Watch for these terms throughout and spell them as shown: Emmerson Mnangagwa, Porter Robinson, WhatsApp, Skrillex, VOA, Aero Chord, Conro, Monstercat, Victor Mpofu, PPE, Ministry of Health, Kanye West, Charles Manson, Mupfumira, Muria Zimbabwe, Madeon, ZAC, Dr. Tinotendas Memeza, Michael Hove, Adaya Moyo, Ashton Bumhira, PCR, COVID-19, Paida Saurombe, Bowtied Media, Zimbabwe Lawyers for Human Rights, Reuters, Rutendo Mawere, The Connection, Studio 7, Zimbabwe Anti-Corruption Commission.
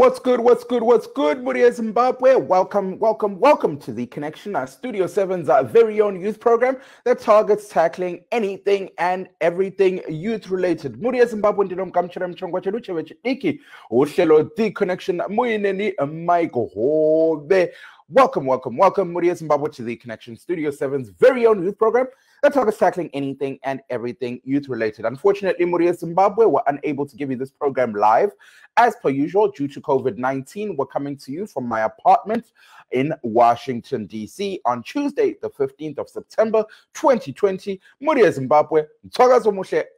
What's good, Muria Zimbabwe? Welcome to The Connection, our Studio 7's our very own youth program that targets tackling anything and everything youth-related. Muria Zimbabwe ndinomkamchira mchongwa cheluche wechidiki, uhlelo The Connection, muineni Michael Hove. Welcome, Muria Zimbabwe, to The Connection, Studio 7's very own youth program that targets tackling anything and everything youth-related. Unfortunately, Muria Zimbabwe, we're unable to give you this program live. As per usual, due to COVID-19, we're coming to you from my apartment in Washington, D.C. on Tuesday, the 15th of September, 2020. Muria Zimbabwe,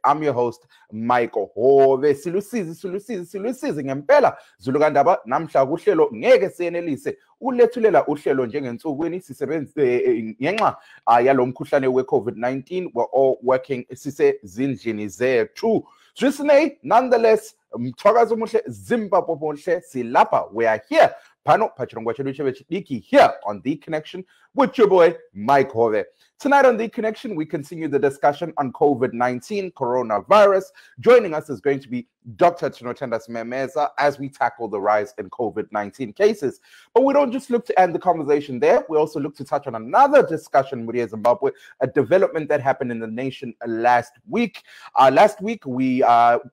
I'm your host, Michael Hove. Silusizi ngempela, Zulugandaba, namhla uhlelo ngeke siyenelise ukulethulela uhlelo njengensukwini sisebenze ngenxa yalomkhuhlane we-COVID-19. We're all working sisezindlini zethu. Sisine, nonetheless, mthwakazo muhle Zimbabwe muhle silapa. We are here. Pano pachirongwa chediki here on The Connection with your boy Mike Hove. Tonight on The Connection, we continue the discussion on COVID-19, coronavirus. Joining us is going to be Dr. Tinotendas Memeza as we tackle the rise in COVID-19 cases. But we don't just look to end the conversation there. We also look to touch on another discussion, Muria Zimbabwe, a development that happened in the nation last week. Last week, we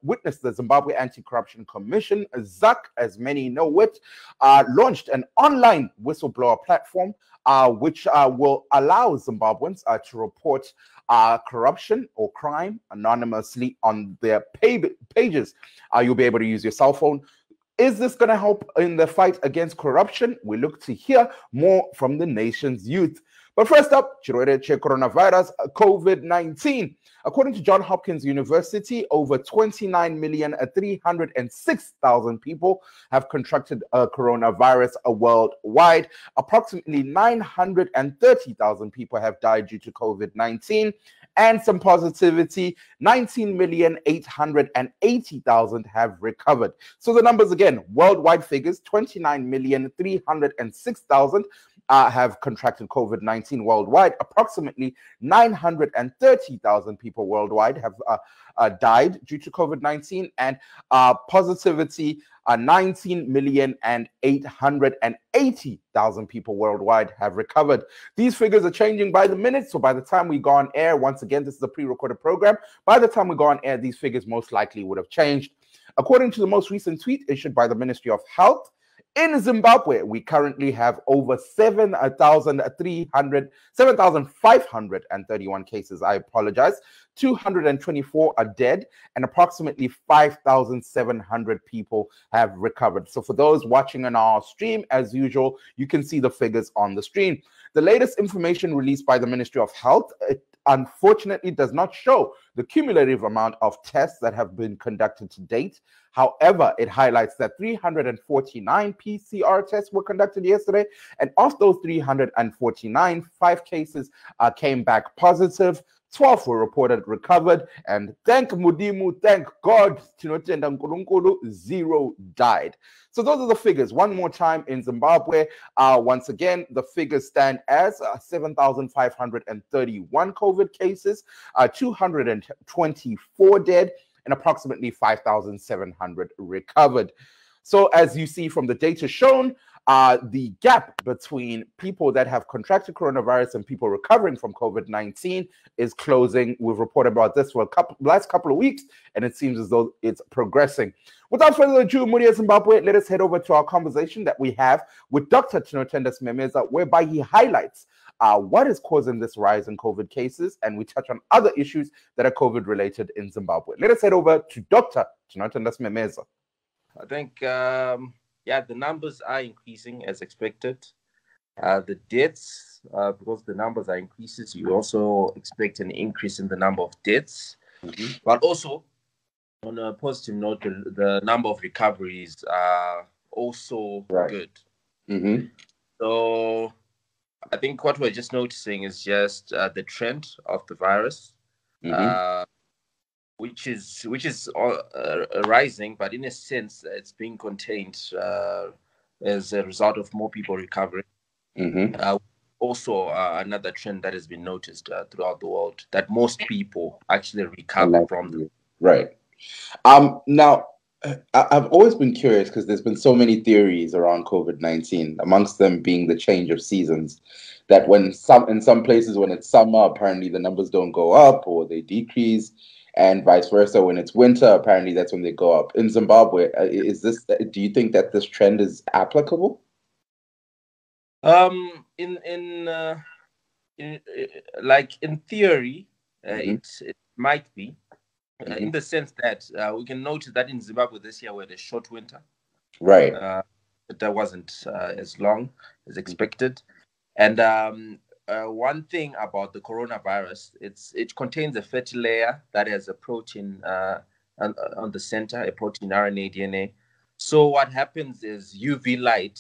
witnessed the Zimbabwe Anti-Corruption Commission, ZAC, as many know it, launched an online whistleblower platform which will allow Zimbabweans to report corruption or crime anonymously on their pages. You'll be able to use your cell phone. Is this going to help in the fight against corruption? We look to hear more from the nation's youth. But first up, coronavirus, COVID-19. According to Johns Hopkins University, over 29,306,000 people have contracted coronavirus worldwide. Approximately 930,000 people have died due to COVID-19. And some positivity, 19,880,000 have recovered. So the numbers again, worldwide figures, 29,306,000. Have contracted COVID-19 worldwide. Approximately 930,000 people worldwide have died due to COVID-19, and positivity 19,880,000 people worldwide have recovered. These figures are changing by the minute, so by the time we go on air, once again, this is a pre-recorded program, by the time we go on air, these figures most likely would have changed. According to the most recent tweet issued by the Ministry of Health, in Zimbabwe, we currently have over 7,531 cases. 224 are dead, and approximately 5,700 people have recovered. So for those watching on our stream, as usual, you can see the figures on the screen. The latest information released by the Ministry of Health, unfortunately, does not show the cumulative amount of tests that have been conducted to date. However, it highlights that 349 PCR tests were conducted yesterday, and of those 349, 5 cases came back positive, 12 were reported recovered, and thank Mudimu, thank God, Tinotenda Nkulunkulu, 0 died. So those are the figures. One more time in Zimbabwe, once again, the figures stand as 7,531 COVID cases, 224 dead, and approximately 5,700 recovered. So as you see from the data shown, the gap between people that have contracted coronavirus and people recovering from COVID-19 is closing. We've reported about this for the last couple of weeks, and it seems as though it's progressing. Without further ado, Muria Zimbabwe, let us head over to our conversation that we have with Dr. Tinotendas Memeza, whereby he highlights what is causing this rise in COVID cases, and we touch on other issues that are COVID-related in Zimbabwe. Let us head over to Dr. Tinotendas Memeza. I think, the numbers are increasing as expected. The deaths, because the numbers are increasing, you also expect an increase in the number of deaths. Mm-hmm. But also, on a positive note, the number of recoveries are also good. Mm-hmm. So I think what we're just noticing is just the trend of the virus, mm-hmm. which is rising, but in a sense, it's being contained as a result of more people recovering. Mm-hmm. Also, another trend that has been noticed throughout the world, that most people actually recover from them. Right. Now, I've always been curious because there's been so many theories around COVID-19, amongst them being the change of seasons, that when in some places when it's summer, apparently the numbers don't go up or they decrease, and vice versa. When it's winter, apparently that's when they go up. In Zimbabwe, is this? Do you think that this trend is applicable? In theory, mm-hmm. it might be. Mm-hmm. In the sense that we can notice that in Zimbabwe this year we had a short winter. Right. That wasn't as long as expected. And one thing about the coronavirus, it contains a fatty layer that has a protein on the center, a protein, RNA, DNA. So what happens is UV light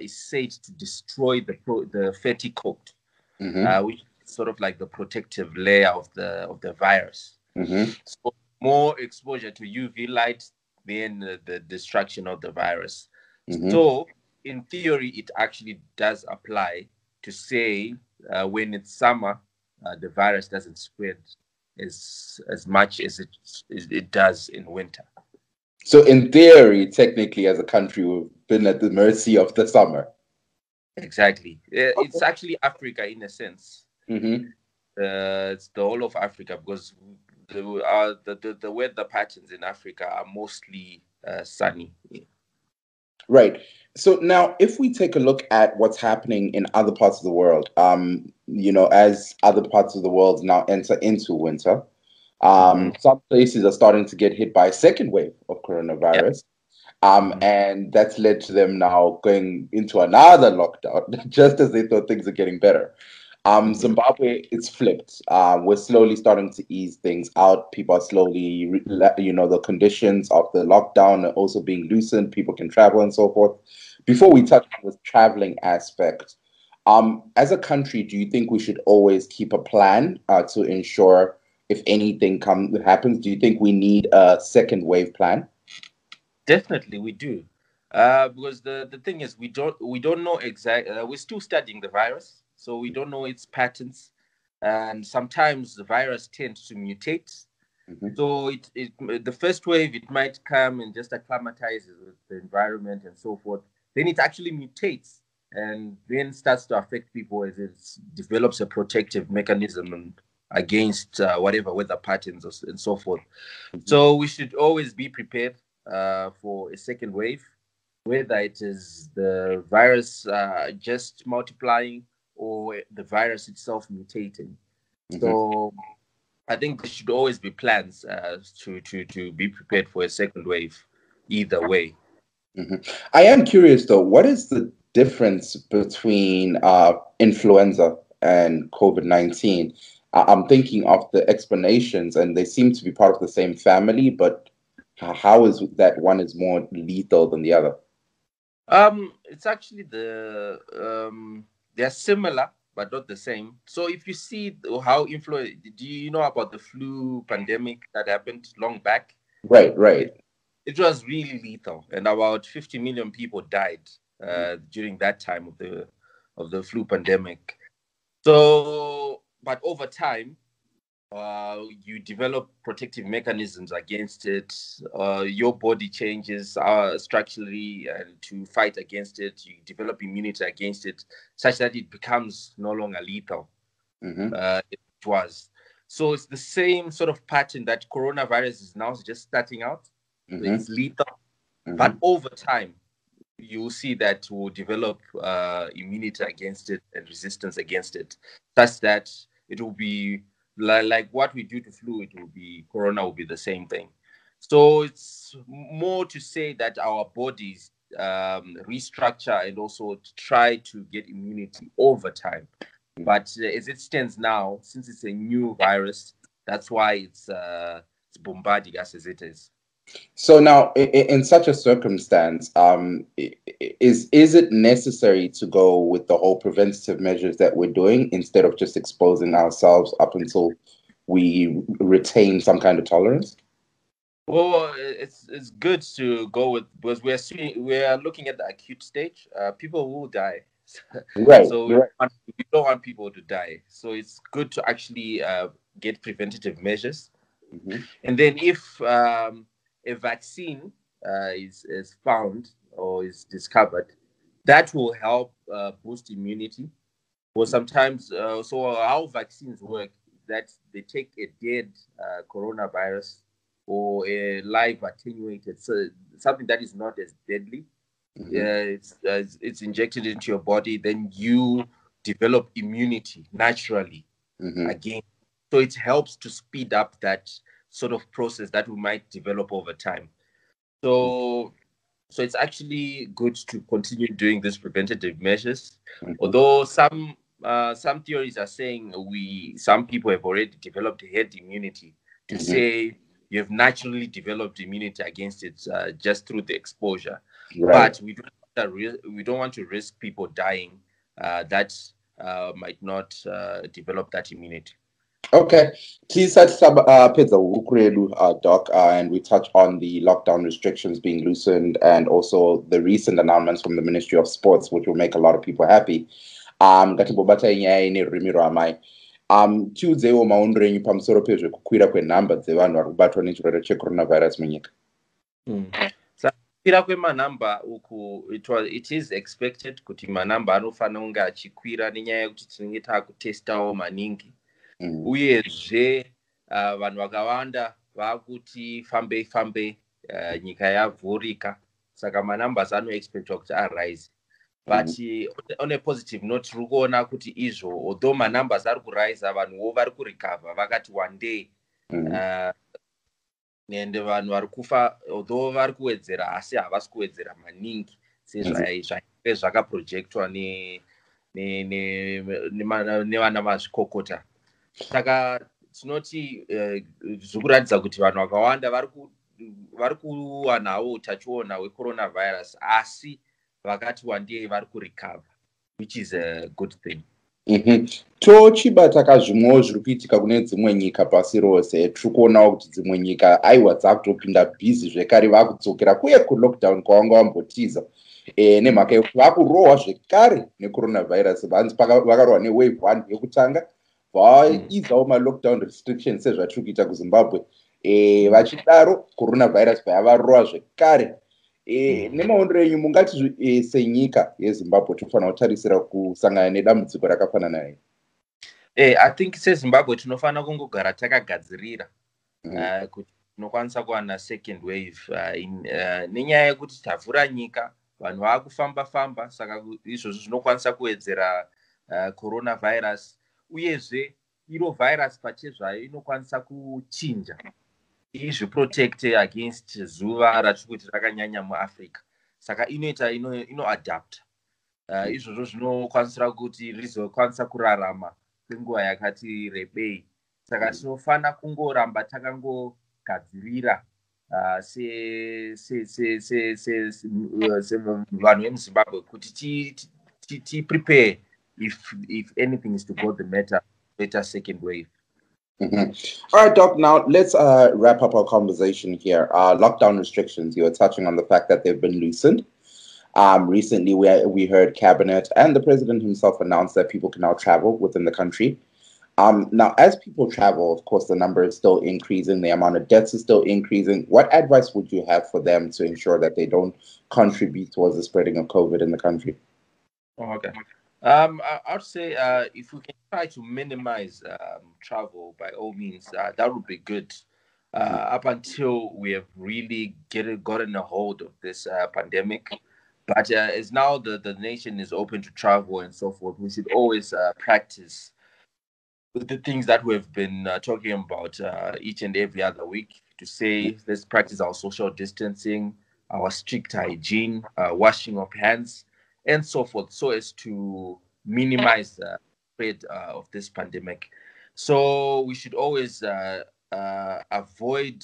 is said to destroy the fatty coat, mm-hmm. Which is sort of like the protective layer of the virus. Mm-hmm. So more exposure to UV light than the destruction of the virus. Mm-hmm. So in theory, it actually does apply to say when it's summer, the virus doesn't spread as much as it does in winter. So in theory, technically, as a country, we've been at the mercy of the summer. Exactly. Okay. It's actually Africa in a sense. Mm-hmm. It's the whole of Africa because the weather patterns in Africa are mostly sunny. Yeah. Right. So now if we take a look at what's happening in other parts of the world, as other parts of the world now enter into winter, some places are starting to get hit by a second wave of coronavirus. Yep. And that's led to them now going into another lockdown just as they thought things are getting better. Zimbabwe, it's flipped. We're slowly starting to ease things out. People are slowly, the conditions of the lockdown are also being loosened. People can travel and so forth. Before we touch on the traveling aspect, as a country, do you think we should always keep a plan to ensure if anything happens? Do you think we need a second wave plan? Definitely, we do. Because the thing is, we don't know exactly. We're still studying the virus. So we don't know its patterns, and sometimes the virus tends to mutate. Mm-hmm. So the first wave, it might come and just acclimatizes with the environment and so forth. Then it actually mutates and then starts to affect people as it develops a protective mechanism against whatever weather patterns and so forth. Mm-hmm. So we should always be prepared for a second wave, whether it is the virus just multiplying or the virus itself mutating. Mm-hmm. So I think there should always be plans to be prepared for a second wave either way. Mm-hmm. I am curious though, what is the difference between influenza and COVID-19? I'm thinking of the explanations and they seem to be part of the same family, but how is that one is more lethal than the other? It's actually they're similar, but not the same. So if you see how do you know about the flu pandemic that happened long back? Right. It was really lethal. And about 50 million people died during that time of the flu pandemic. So, but over time, you develop protective mechanisms against it. Your body changes structurally to fight against it. You develop immunity against it such that it becomes no longer lethal. Mm-hmm. It was. So it's the same sort of pattern that coronavirus is now just starting out. Mm-hmm. It's lethal. Mm-hmm. But over time, you'll see that we'll develop immunity against it and resistance against it such that it will be like what we do to flu, corona will be the same thing. So it's more to say that our bodies restructure and also try to get immunity over time. But as it stands now, since it's a new virus, that's why it's bombarding us as it is. So now, in such a circumstance, is it necessary to go with the whole preventative measures that we're doing instead of just exposing ourselves up until we retain some kind of tolerance? Well, it's good to go with because we are looking at the acute stage. People will die, right? So we don't want people to die. So it's good to actually get preventative measures, mm-hmm. and then if a vaccine is found or is discovered, that will help boost immunity. Or sometimes, so how vaccines work, that they take a dead coronavirus or a live attenuated, so something that is not as deadly. Mm-hmm. It's injected into your body, then you develop immunity naturally again. So it helps to speed up that sort of process that we might develop over time. So it's actually good to continue doing these preventative measures, although some theories are saying some people have already developed herd immunity, to say you have naturally developed immunity against it just through the exposure. Right. But we don't want to risk people dying that might not develop that immunity. Okay, Tisat Pedza Ukuredu Doc, and we touch on the lockdown restrictions being loosened and also the recent announcements from the Ministry of Sports, which will make a lot of people happy. Tiudzewo maundirenyu pamusoro pezvekukwira kwenhamba dzevanhu vari kubatwa nechirwere checoronavirus munyika. Kukwira kwemanhamba uku, it is expected kuti manhamba anofanira kunge achikwira nenyaya yekuti tinenge takutestawo maningi. Uyezve vanhu vakawanda vakuti fambei nyika yavhurika, saka manhambers anoexpectwa kuti arise. But on a positive note, tiri kuona kuti izvo although manhambers ari kurise, vanhuwo vari kurecover. Vakati one day nende vanhu vari kufa although vari kuwedzera, asi havasi kuwedzera maningi sezvakaprojectwa nevana mazvikokota. Saka tinoti zvikuratidza kuti vanhu vakawanda vari kuwanawo utachiona hwecoronavirus, asi vakati wandei vari kurecover, which is a good thing. Tochibata kazvimwewo zviri kuitika kune dzimwe nyika pasi rose. Tiri kuonawo kuti dzimwe nyika aiwa dzakutopinda bhizi zvekare, vakudzokera kuye kulockdown kwavanga vambotiza nemhaka yekuti vakurohwa zvekare necoronavirus. Vanzi vakarohwa newave 1 yekutanga, vaizawo malockdown restrictions sezvatiri kuita kuZimbabwe. Vachidaro coronavirus vayavarohwa zvekare. Nemaondero enyu mungati senyika yeZimbabwe tinofanira kutarisira kusangana nedambudziko rakafanana naye? I think seZimbabwe tinofanira kungogara takagadzirira kuti tinokwanisa kuwana second wave. Nenyaya yekuti tavhura nyika, vanhu vakufamba, saka izvozvo zvinokwanisa kuwedzera coronavirus. Uyezve iro virus pachezvayo inokwanisa kuchinja izviprotect against zuva ratiri kuti rakanyanya muAfrica, saka inoita inoadapta. Izvozvo zvinokwanisira kuti rizokwanisa kurarama kwenguva yakati rebei, saka tinofanira kungoramba takangogadzirira vanhu vemuZimbabwe kuti tiprepare if anything is to go the matter, better second wave. All right, Doc, now let's wrap up our conversation here. Lockdown restrictions, you were touching on the fact that they've been loosened. Recently, we heard Cabinet and the President himself announced that people can now travel within the country. Now, as people travel, of course, the number is still increasing. The amount of deaths is still increasing. What advice would you have for them to ensure that they don't contribute towards the spreading of COVID in the country? Oh, okay. I'd say if we can try to minimize travel, by all means, that would be good. Up until we have really gotten a hold of this pandemic, but as now the nation is open to travel and so forth, we should always practice the things that we've been talking about each and every other week. To say, let's practice our social distancing, our strict hygiene, washing of hands, and so forth, so as to minimize the spread of this pandemic. So we should always avoid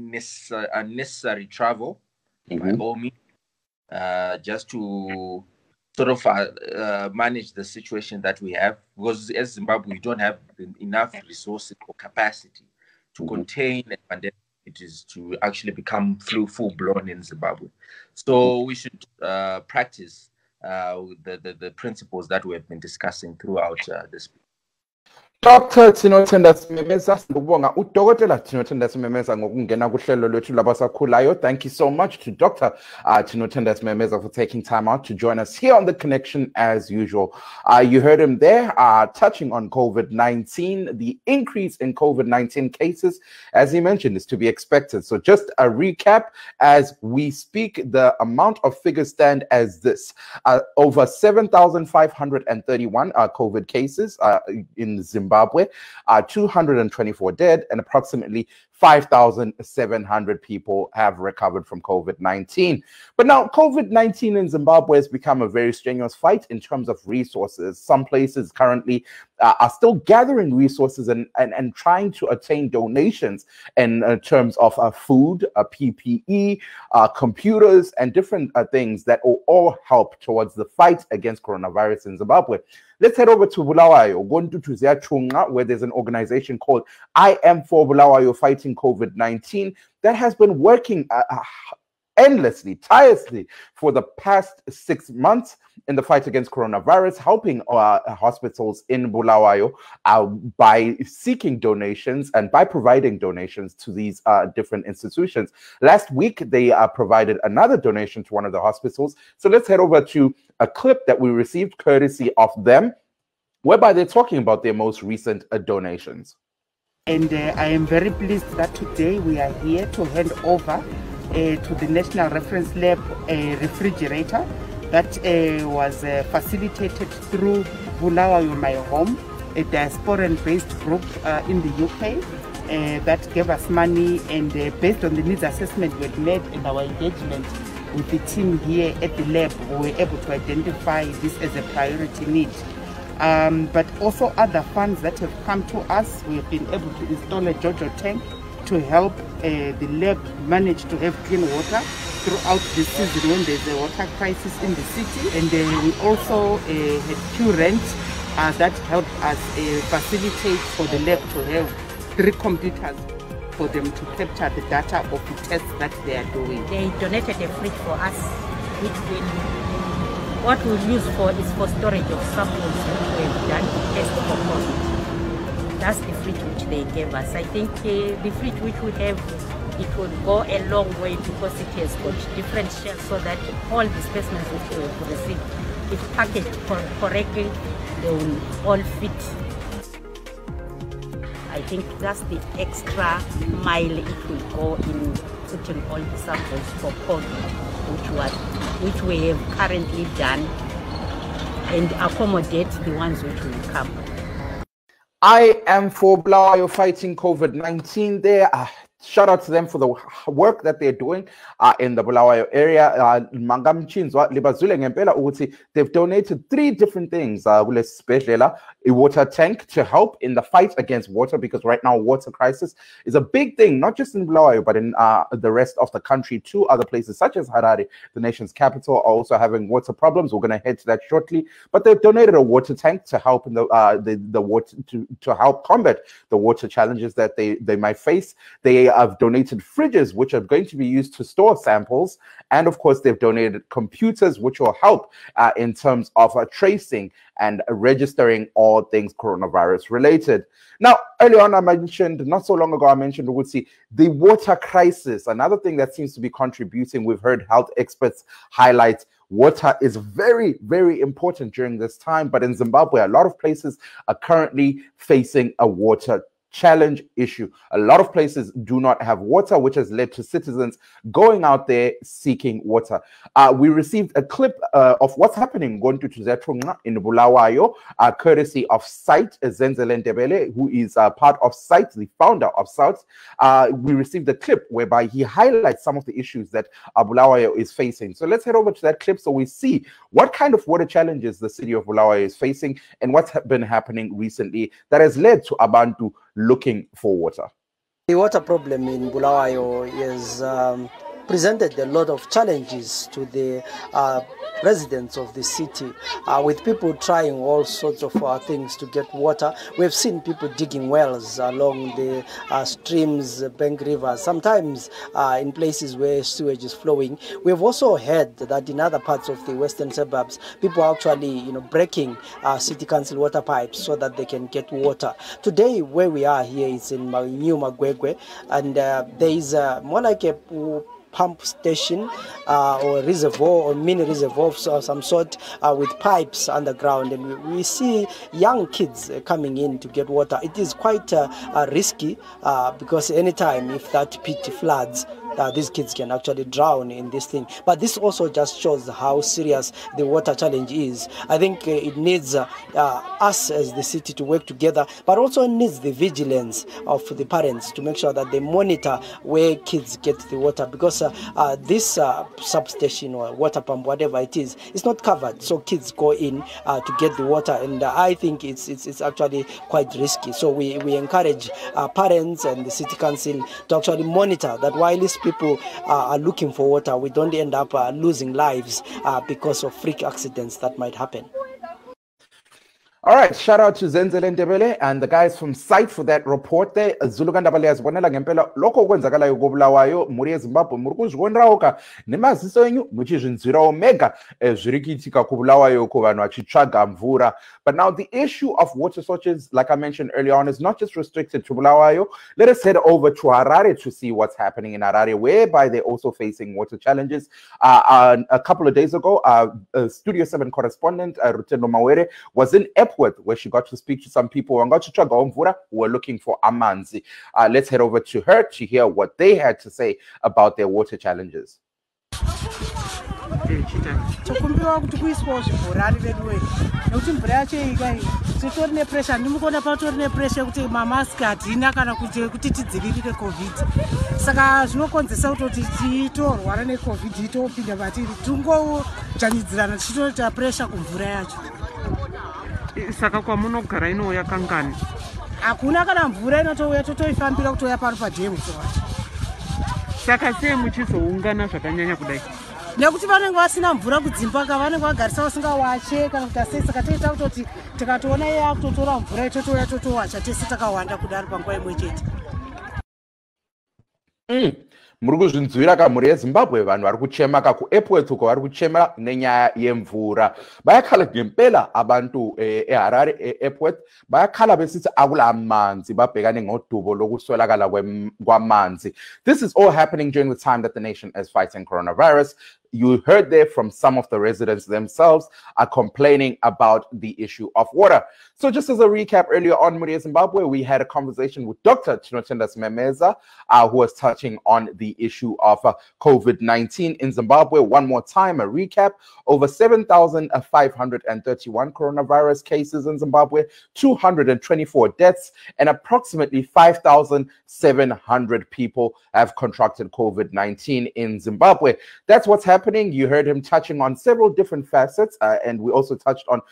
unnecessary travel by all means, just to sort of manage the situation that we have, because as Zimbabwe, we don't have enough resources or capacity to contain a pandemic. It is to actually become full-blown in Zimbabwe. So we should practice the principles that we have been discussing throughout this. Dr. Tinotendas Memeza, ngokubonga udokotela Tinotendas Memeza ngokungena kuhlelo lwethu labasakhulayo. Thank you so much to Dr. Tinotendas Memeza for taking time out to join us here on The Connection as usual. You heard him there touching on COVID-19. The increase in COVID-19 cases, as he mentioned, is to be expected. So just a recap as we speak, the amount of figures stand as this. Over 7,531 COVID cases in Zimbabwe, 224 dead, and approximately 5,700 people have recovered from COVID-19. But now, COVID-19 in Zimbabwe has become a very strenuous fight in terms of resources. Some places currently are still gathering resources and trying to attain donations in terms of food, PPE, computers, and different things that will all help towards the fight against coronavirus in Zimbabwe. Let's head over to Bulawayo, where there's an organization called I Am for Bulawayo Fighting COVID-19 that has been working endlessly, tirelessly for the past 6 months in the fight against coronavirus, helping hospitals in Bulawayo by seeking donations and by providing donations to these different institutions. Last week, they provided another donation to one of the hospitals. So let's head over to a clip that we received courtesy of them, whereby they're talking about their most recent donations. And I am very pleased that today we are here to hand over to the National Reference Lab a refrigerator that was facilitated through Bulawayo My Home, a diasporan-based group in the UK that gave us money, and based on the needs assessment we had made and our engagement with the team here at the lab, we were able to identify this as a priority need. But also other funds that have come to us, we have been able to install a JoJo tank to help the lab manage to have clean water throughout the season when there's a water crisis in the city. And we also had two rents that helped us facilitate for the lab to have 3 computers for them to capture the data of the tests that they are doing. They donated a fridge for us, which what we use for is for storage of samples we have done to test for COVID. That's the fridge which they gave us. I think the fridge which we have, it will go a long way because it has got different shelves so that all disbursements which we have received, if packaged correctly, they will all fit. I think that's the extra mile it will go in putting all the samples for COVID, which we have currently done, and accommodate the ones which will come. I Am for Bulawayo Fighting COVID-19 there. Shout out to them for the work that they're doing in the Bulawayo area. They've donated 3 different things. A water tank to help in the fight against water, because right now water crisis is a big thing, not just in Bulawayo, but in the rest of the country too. Other places such as Harare, the nation's capital, are also having water problems. We're going to head to that shortly. But they've donated a water tank to help in the water to help combat the water challenges that they might face. They have donated fridges, which are going to be used to store samples. And of course, they've donated computers, which will help in terms of tracing and registering all things coronavirus related. Now, earlier on, I mentioned, not so long ago, I mentioned we would see the water crisis. Another thing that seems to be contributing, we've heard health experts highlight water is very, very important during this time. But in Zimbabwe, a lot of places are currently facing a water challenge issue. A lot of places do not have water, which has led to citizens going out there seeking water. We received a clip of what's happening in Bulawayo, courtesy of SITE, Zenzele Ndebele, who is part of SITE, the founder of SITE. We received a clip whereby he highlights some of the issues that Bulawayo is facing. So let's head over to that clip so we see what kind of water challenges the city of Bulawayo is facing and what's been happening recently that has led to Abantu looking for water. The water problem in Bulawayo is presented a lot of challenges to the residents of the city, with people trying all sorts of things to get water. We've seen people digging wells along the streams, bank rivers, sometimes in places where sewage is flowing. We've also heard that in other parts of the western suburbs, people are actually breaking city council water pipes so that they can get water. Today, where we are here is in New Magwegwe, and there is more like a pump station or reservoir or mini reservoir of some sort with pipes underground, and we see young kids coming in to get water. It is quite risky because anytime if that pit floods, these kids can actually drown in this thing. But this also just shows how serious the water challenge is. I think it needs us as the city to work together, but also needs the vigilance of the parents to make sure that they monitor where kids get the water, because this substation or water pump, whatever it is, it's not covered, so kids go in to get the water, and I think it's actually quite risky. So we encourage parents and the city council to actually monitor that while these people are looking for water, we don't end up losing lives because of freak accidents that might happen. All right, shout out to Zenzele Ndebele and the guys from SITE for that report there. Zuluganda bale yazibonela ngempela lokho okwenzakalayo kobulawayo muri eZimbabwe muri kuzvionrauka nemaziso enyu muchizvinzwirawo mega zviri kuitika kobulawayo ko vanhu vachitsvaga mvura. But now the issue of water shortages, like I mentioned earlier on, is not just restricted to Bulawayo. Let us head over to Harare to see what's happening in Harare, whereby they're also facing water challenges. A couple of days ago, Studio 7 correspondent Rutendo Mawere was in where she got to speak to some people who were looking for amanzi. Let's head over to her to hear what they had to say about their water challenges. Saka kwa muno kugara inouya kangani hakuna kana mvura inotouya totoifambira kutouya pano padhemu towacho. Saka sei muchizoungana zvakanyanya kudai nekuti vanenge vasina mvura kudzimba kavanenge vagarisa vasingawache kana kutasei, saka toita kutoti tikatoona iye akutotora mvura itotouya totowacha tese takawanda kudaro panguva imwe chete. Muri kuzvinzwira kamuri yeZimbabwe vanhu vari kuchema kaku Epwetu ko vari kuchema nenyaya yemvura. Bayakhala ngempela abantu eHarare eEpwet bayakhala besithi akula amanzi babhekane ngodubo lokuswelakala kwamanzi. This is all happening during the time that the nation is fighting coronavirus. You heard there from some of the residents themselves are complaining about the issue of water. So just as a recap, earlier on Muria Zimbabwe, we had a conversation with Dr. Tinotendas Memeza, who was touching on the issue of COVID-19 in Zimbabwe. One more time, a recap, over 7,531 coronavirus cases in Zimbabwe, 224 deaths, and approximately 5,700 people have contracted COVID-19 in Zimbabwe. That's what's happening. You heard him touching on several different facets, and we also touched on,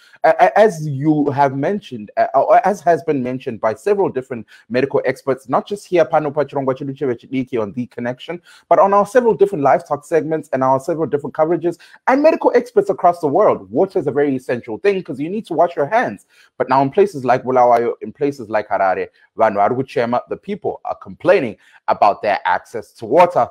as you have mentioned, or as has been mentioned by several different medical experts, not just here on The Connection, but on our several different live talk segments and our several different coverages and medical experts across the world. Water is a very essential thing because you need to wash your hands. But now in places like Bulawayo, in places like Harare, the people are complaining about their access to water.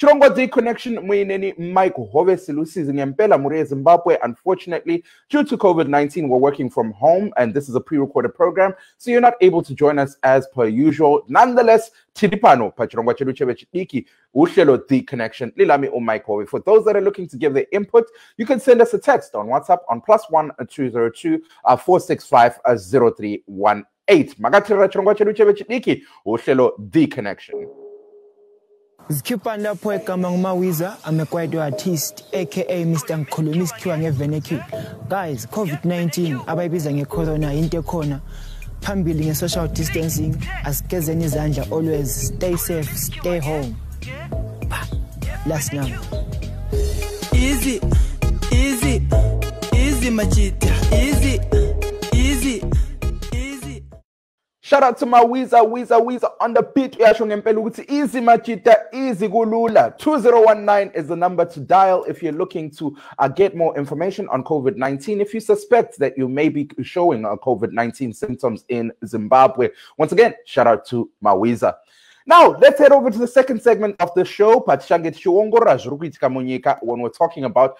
Chirongo The Connection muineni Michael Hove silusizi ngempela Muria Zimbabwe. Unfortunately, due to COVID-19, we're working from home, and this is a pre-recorded program, so you're not able to join us as per usual. Nonetheless, Tiripano, Pachirongwa Cheluchebe Chitiki, Ushelo The Connection, Lilami O Michael Hove. For those that are looking to give their input, you can send us a text on WhatsApp on +1 202 465 0318. Magatira Chirongwa Cheluchebe Chitiki, Ushelo The Connection. Zikipanda poeka mangmawiza amekuwa do artist aka Mr. Nkolumisi kiwange veneki. Guys, COVID-19 abayibiza ngecorona into corner. Phambili ngesocial distancing, asigezeni izandla always, stay safe, stay home. Last now. Easy, easy, easy majita, easy. Shout out to my Wiza on the beat. Easy Machita, easy Gulula. 2019 is the number to dial if you're looking to get more information on COVID-19. If you suspect that you may be showing COVID-19 symptoms in Zimbabwe. Once again, shout out to my Wiza. Now, let's head over to the second segment of the show, when we're talking about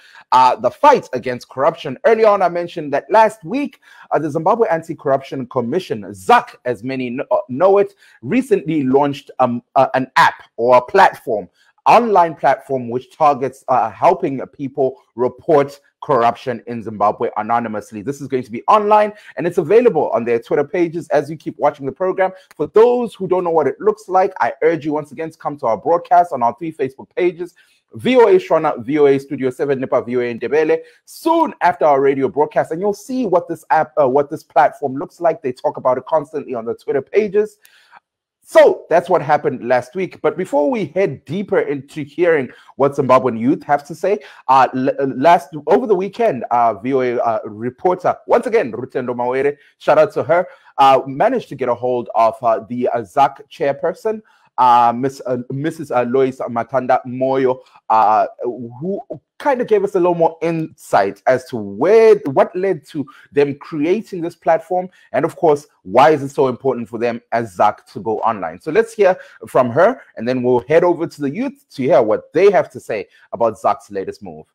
the fight against corruption. Earlier on, I mentioned that last week, the Zimbabwe Anti-Corruption Commission, ZAC, as many know it, recently launched an app or a platform, online platform, which targets helping people report corruption in Zimbabwe anonymously. This is going to be online and it's available on their Twitter pages as you keep watching the program. For those who don't know what it looks like, I urge you once again to come to our broadcast on our 3 Facebook pages, VOA Shona, VOA Studio 7, Nipa, VOA in Ndebele, soon after our radio broadcast, and you'll see what this app, what this platform looks like. They talk about it constantly on the Twitter pages. So that's what happened last week. But before we head deeper into hearing what Zimbabwean youth have to say, over the weekend, VOA reporter, once again, Rutendo Mawere, shout out to her, managed to get a hold of the ZAC chairperson, Mrs. Alois Matanda Moyo, who kind of gave us a little more insight as to what led to them creating this platform, and of course, why is it so important for them as ZAC to go online. So let's hear from her, and then we'll head over to the youth to hear what they have to say about ZAC's latest move.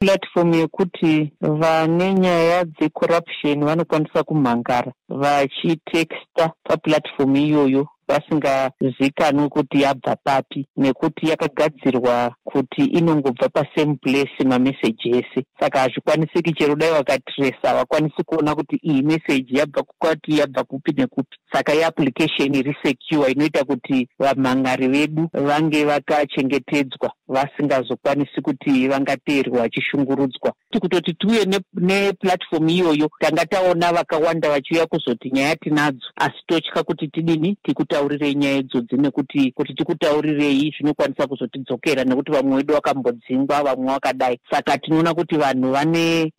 Platform yekuti vanenyaya dzecorruption vanokwanisa kumhangara vachitexta paplatform iyoyo vasingazikanwi kuti yabva papi nekuti yakagadzirwa kuti inongobva pasame place mameseji ese. Saka hazvikwanisiki chero dai vakatiresa havakwanisi kuona kuti iyi meseji yabva kukwati, yabva kupi nekupi. Saka yeapplication iri secure inoita kuti vamhangari vedu vange vakachengetedzwa vasingazokwanisi kuti vangateerwa vachishungurudzwa. Tikutoti tuye neplatform iyoyo tanga taona vakawanda vachiuya kuzoti nyaya tinadzo asi totya kuti tidini tikutaurirei nyaya idzodzi nekuti kuti tikutaurirei zvinokwanisa kuzotidzokera nekuti vamwe vedu vakambodzingwa vamwe vakadai. Saka tinoona kuti vanhu vane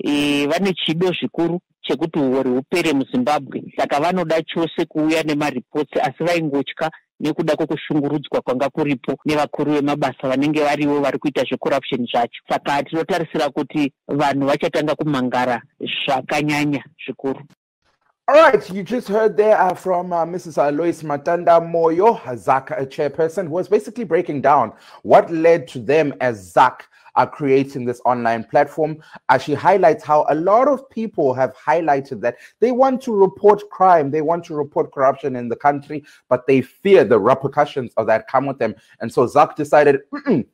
chido zvikuru chekuti uhori hupere muZimbabwe. Saka vanoda chose kuuya nemaripoti asi vaingotya nekuda kwokushungurudzwa kwanga kuripo nevakuru vemabasa vanenge variwo vari kuita zvecorruption zvacho. Saka tinotarisira kuti vanhu vachatanga kumhangara zvakanyanya zvikuru. All right, you just heard there from Mrs. Alois Matanda Moyo, ZAC chairperson, who was basically breaking down what led to them as ZAC are creating this online platform. As she highlights how a lot of people have highlighted that they want to report crime, they want to report corruption in the country, but they fear the repercussions of that come with them. And so ZAC decided,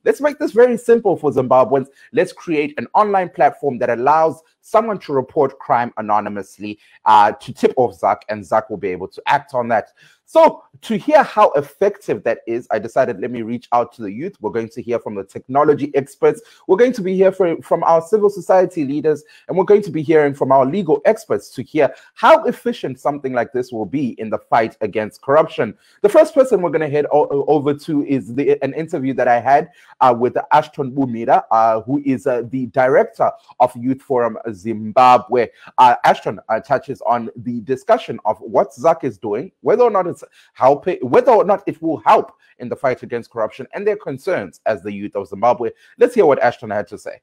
let's make this very simple for Zimbabweans. Let's create an online platform that allows someone to report crime anonymously to tip off ZAC, and ZAC will be able to act on that. So to hear how effective that is, I decided let me reach out to the youth. We're going to hear from the technology experts. We're going to be hearing from our civil society leaders, and we're going to be hearing from our legal experts to hear how efficient something like this will be in the fight against corruption. The first person we're going to head over to is an interview that I had with Ashton Bumhira, who is the director of Youth Forum Zimbabwe. Ashton touches on the discussion of what ZAC is doing, whether or not it's helping, whether or not it will help in the fight against corruption, and their concerns as the youth of Zimbabwe. Let's hear what Ashton had to say.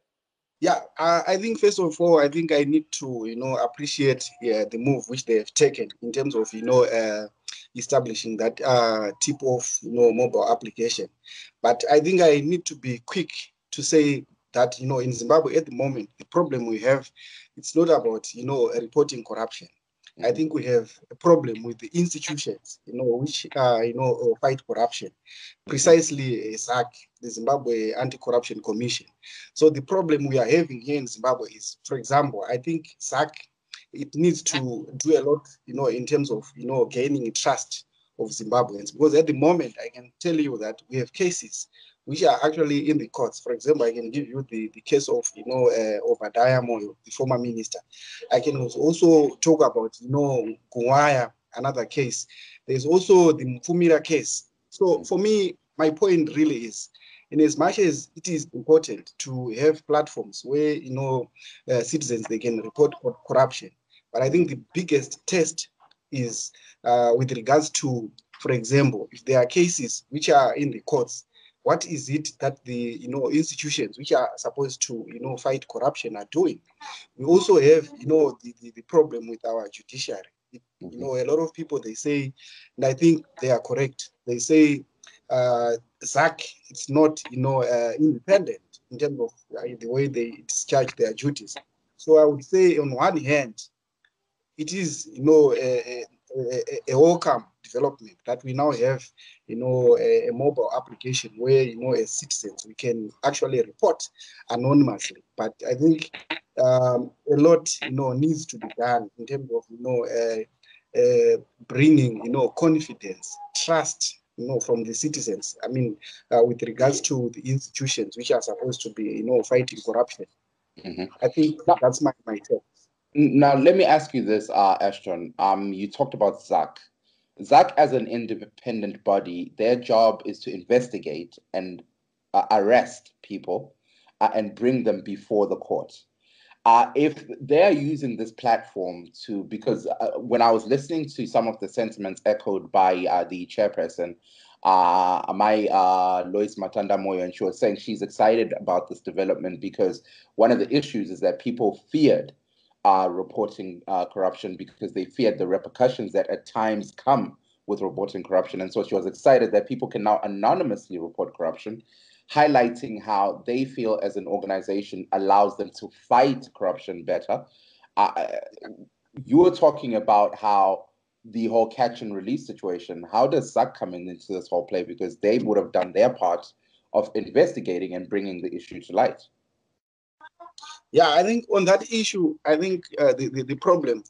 Yeah, I think first of all, I think I need to, appreciate the move which they have taken in terms of, establishing that tip off, mobile application. But I think I need to be quick to say that, in Zimbabwe at the moment, the problem we have, it's not about, reporting corruption. I think we have a problem with the institutions, which, fight corruption, precisely ZAC, the Zimbabwe Anti-Corruption Commission. So the problem we are having here in Zimbabwe is, for example, I think ZAC, it needs to do a lot, in terms of, gaining trust of Zimbabweans. Because at the moment, I can tell you that we have cases which are actually in the courts. For example, I can give you the case of, of Adaya Moyo, the former minister. I can also talk about, Kuwaya, another case. There's also the Mupfumira case. So for me, my point really is, in as much as it is important to have platforms where, citizens, they can report corruption, but I think the biggest test is with regards to, for example, if there are cases which are in the courts, what is it that the institutions which are supposed to fight corruption are doing? We also have the problem with our judiciary. A lot of people, they say, and I think they are correct, they say ZAC, it's not independent in terms of the way they discharge their duties. So I would say on one hand, it is a welcome development that we now have a mobile application where as citizens we can actually report anonymously. But I think a lot needs to be done in terms of bringing confidence, trust from the citizens, I mean with regards to the institutions which are supposed to be fighting corruption. I think that's my take. Now let me ask you this, Ashton. You talked about ZAC as an independent body. Their job is to investigate and arrest people and bring them before the court. If they're using this platform to, because when I was listening to some of the sentiments echoed by the chairperson, Alois Matanda Moyo, and she was saying she's excited about this development because one of the issues is that people feared reporting corruption because they feared the repercussions that at times come with reporting corruption. And so she was excited that people can now anonymously report corruption, highlighting how they feel as an organization allows them to fight corruption better. You were talking about how the whole catch and release situation, how does ZAC come into this whole play? Because they would have done their part of investigating and bringing the issue to light. Yeah, I think on that issue, I think the problem,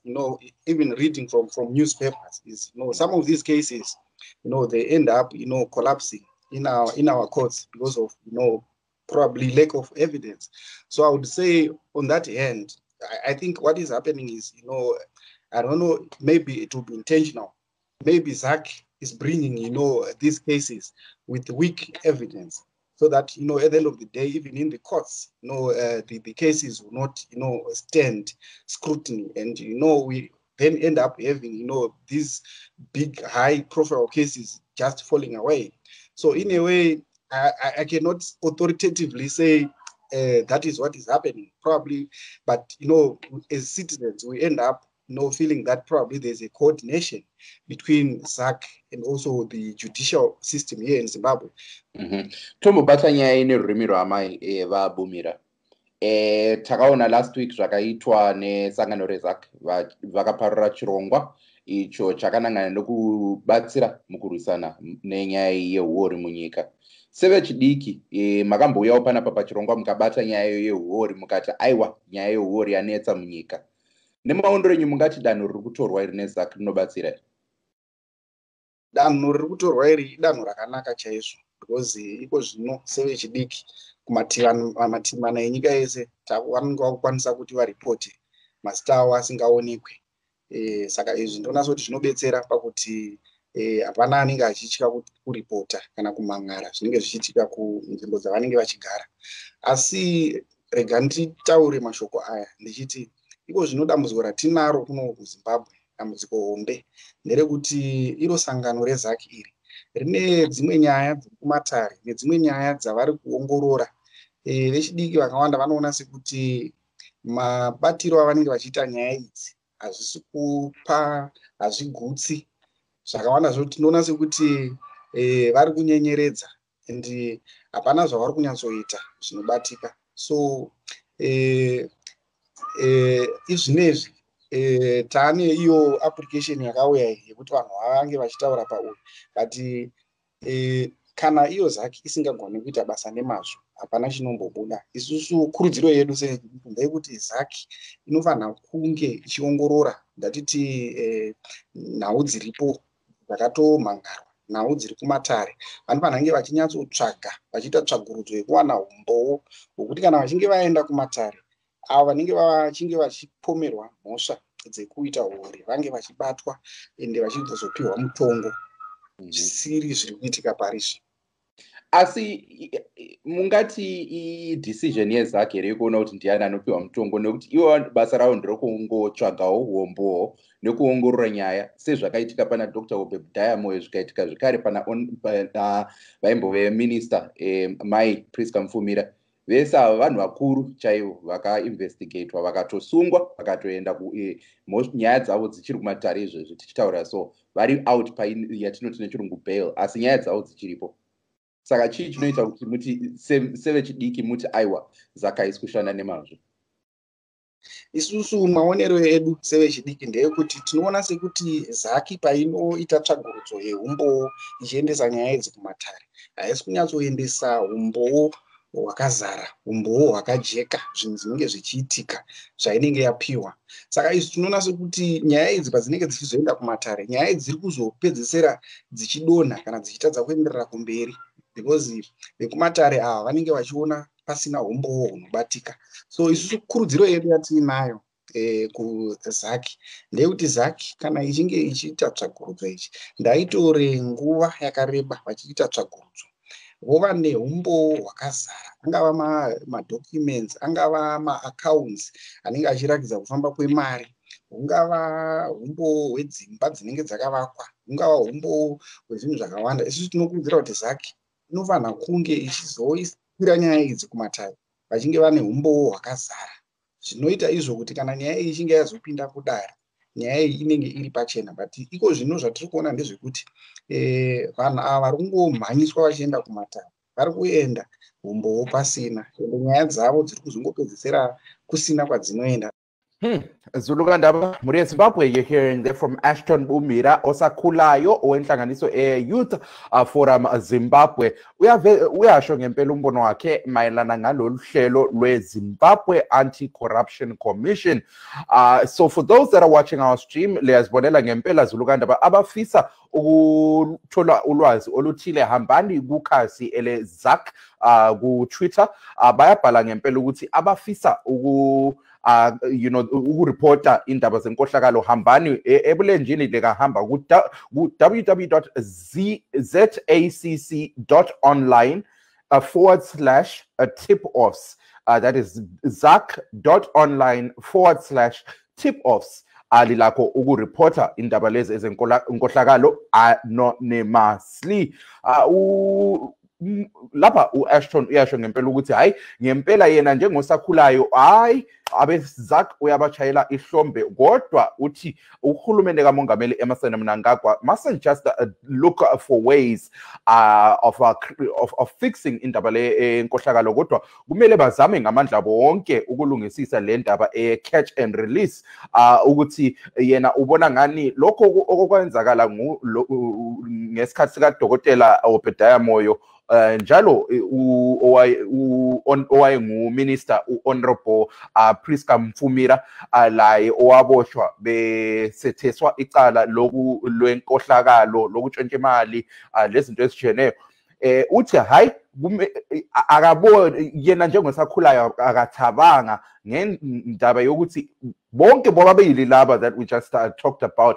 even reading from newspapers is, some of these cases, they end up, collapsing in our courts because of, probably lack of evidence. So I would say on that end, I think what is happening is, I don't know, maybe it will be intentional. Maybe ZAC is bringing, these cases with weak evidence so that, at the end of the day, even in the courts, the cases will not, stand scrutiny. And, we then end up having, these big, high-profile cases just falling away. So in a way, I cannot authoritatively say that is what is happening, probably. But, as citizens, we end up feeling that probably there's a coordination between ZAC and also the judicial system here in Zimbabwe. Takaona last week zvakaitwa nesangano reZAC vakaparura chirongwa icho chakanangana nekubatsira mukurwisana nenyaya yehuori munyika. Sevechidiki makambouyawo panapa pachirongwa mukabata nyaya yehuori mukati aiwa nyaya yehuori yanetsa munyika. Nemaondo renyu mungati danho riri kutorwa iri neZAC rinobatsira here? Danho riri kutorwa iri danho rakanaka chaizvo because iko zvino sevechidiki kumatimana enyika yese vanenge vakukwanisa kuti varipote masita avo asingaonekwe. Saka izvi ndinoona kuti zvinobetsera pakuti hapana anenge achitya kuripota kana kumangara zvinenge zvichiitika kunzvimbo dzavanenge vachigara. Asi rega nditaure mashoko aya ndichiti iko zvino dambudziko ratinaro kuno kuZimbabwe, dambudziko hombe, nderekuti iro sangano reZAC iri rine dzimwe nyaya dzekumatare nedzimwe nyaya dzavari kuongorora. Vechidiki vakawanda vanoona sekuti mabatiro avanenge vachiita nyaya idzi hazvisi kupa, hazvigutsi. Zvakawanda zvo tinoona sekuti vari kunyenyeredza ende hapana zvavari kunyatsoita zvinobatika. So izvinezvi taane iyo application yakauya yekuti vanhu vange vachitaura pauri, but kana iyo ZAC isingagoni kuita basa nemazvo hapana chinombobuda. Isusu kurudziro yedu sekuti ZAC inofanira kunge ichiongorora ndatiti nhau dziripo dzakatomhangarwa, nhau dziri kumatare, vanhu vanenge vachinyatsotsvaga vachiita tsvagurudzo yekuwana umbowo wokuti kana vachinge vaenda kumatare ava vanenge vachinge vachipomerwa mhosva dzekuita uori vange vachibatwa ende vachizopiwa mutongo. Zvisiri zviri kuitika parisi. asi mungati I decision yezake rekuona kuti ndiani anopiwa mutongo nekuti iwo basa rawo ndirekuongotsvagawo uombowo nekuongorora nyaya sezvakaitika pana Dr. Hove Adaya Moyo zvakaitika zvakare pana vaimbo veminister Mike Mupfumira vese vanhu vakuru chaivo vakainvestigatewa vakatosungwa vakatoenda kunyaya dzavo dzichiri kumatare izvezvi tichitaura so vari out yatinoti nechirungu bail asi nyaya dzavo dzichiripo. Saka chii chinoita kuti muti seve chidiki muti aiwa zakaisi kushanda nemazvo. Isusu maonero edu seve chidiki ndeyekuti tinoona sekuti zaki painoita tsvagurudzo yeumbo ichiendesa nyaya idzi kumatare haisi kunyatsoendesa umbo wakazara, umbowo wakajeka zvinhu zvinenge zvichiitika zvainenge yapiwa. Saka isu tinoona sekuti nyaya idzi padzinenge dzichizoenda kumatare nyaya idzi dziri kuzopedzesera dzichidona kana dzichitadza kuenderera kumberi because vekumatare ava vanenge vachiona pasina umbowo unobatika. So isu kurudziro yedu yatinayo kuzaki ndeyekuti zaki kana ichinge ichiita tsvagurudzo ichi ndaitore nguva yakareba vachiita tsvagurudzo vova neumbo wakazara angava madocuments angava maaccounts anenge achirakidza kufamba kwemari ungava umbo hwedzimba dzinenge dzakavakwa ungava umbo hwezvinhu zvakawanda. Isusu tinokurudzira kuti zaki inofanha kunge ichizoisira nyaya idzi kumatare vachinge vane umbo hwakazara zvinoita izvo kuti kana nyaya iyi ichinge yazopinda kudara nyaya iyi inenge iri pachena. But iko zvino zvatiri kuona ndezvekuti vanhu ava vari kungomhanyiswa vachienda kumatare vari kuenda umbowo pasina ende nyaya dzavo dziri kuzongopedzisira kusina kwadzinoenda. Zulukandaba, Muria Zimbabwe, you're hearing there from Ashton Bumhira, Osakulayo, Oentanganiso Youth Forum Zimbabwe. We are showing Mpelumbono Ake, Mailanangalo, Shelo, Le Zimbabwe Anti-Corruption Commission. So for those that are watching our stream, Leas Bodela Ngempela, Zulukandaba, Abafisa, Tola Ulwaz, Olutile Hambani, Gukasi, Ele Zak, Gu Twitter, Bayapala Ngempela, Uti, Abafisa, Ugu. You know, reporter in Tabazenkoshagalo Hambani, Ebelenjini de Hamba, www.zacc.online /tip-offs. That is zac.online/tip-offs. Alilako ugu reporter in Tabalez is Nkoshagalo, anonymously. Lapa Ashton uyasho ngempela ukuthi hayi ngempela yena njengosakhulayo hayi abezak uyabachayela ihlombe kodwa uthi uhulumende kaMongameli Emmerson Mnangagwa mustn't just look for ways of fixing indaba le nkohlakalo kodwa kumele bazame ngamandla bonke ukulungisisa le ndaba catch and release ukuthi yena ubona ngani lokho okwenzakala ngesikhathi kaDokotela Obadaya Moyo njalo owayengu minister honorable Priska Mupfumira laye owaboshwa besetheswa icala lwenkohlakalo lokutshontsha imali lezinto ezijeneyo uthi hayi akabona yena njengosakhulayo akathabanga ngendaba yokuthi bonke bobabili laba that we just talked about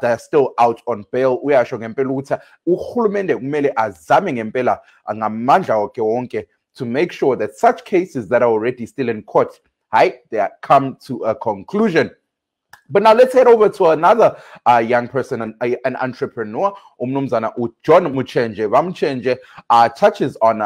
they're still out on bail. We are showing ngempela ukuthi uhulumende kumele azame ngempela ngamandla wonke to make sure that such cases that are already still in court, they come to a conclusion. But now let's head over to another young person, an entrepreneur, Umnumzana John Muchenje. Muchenje touches on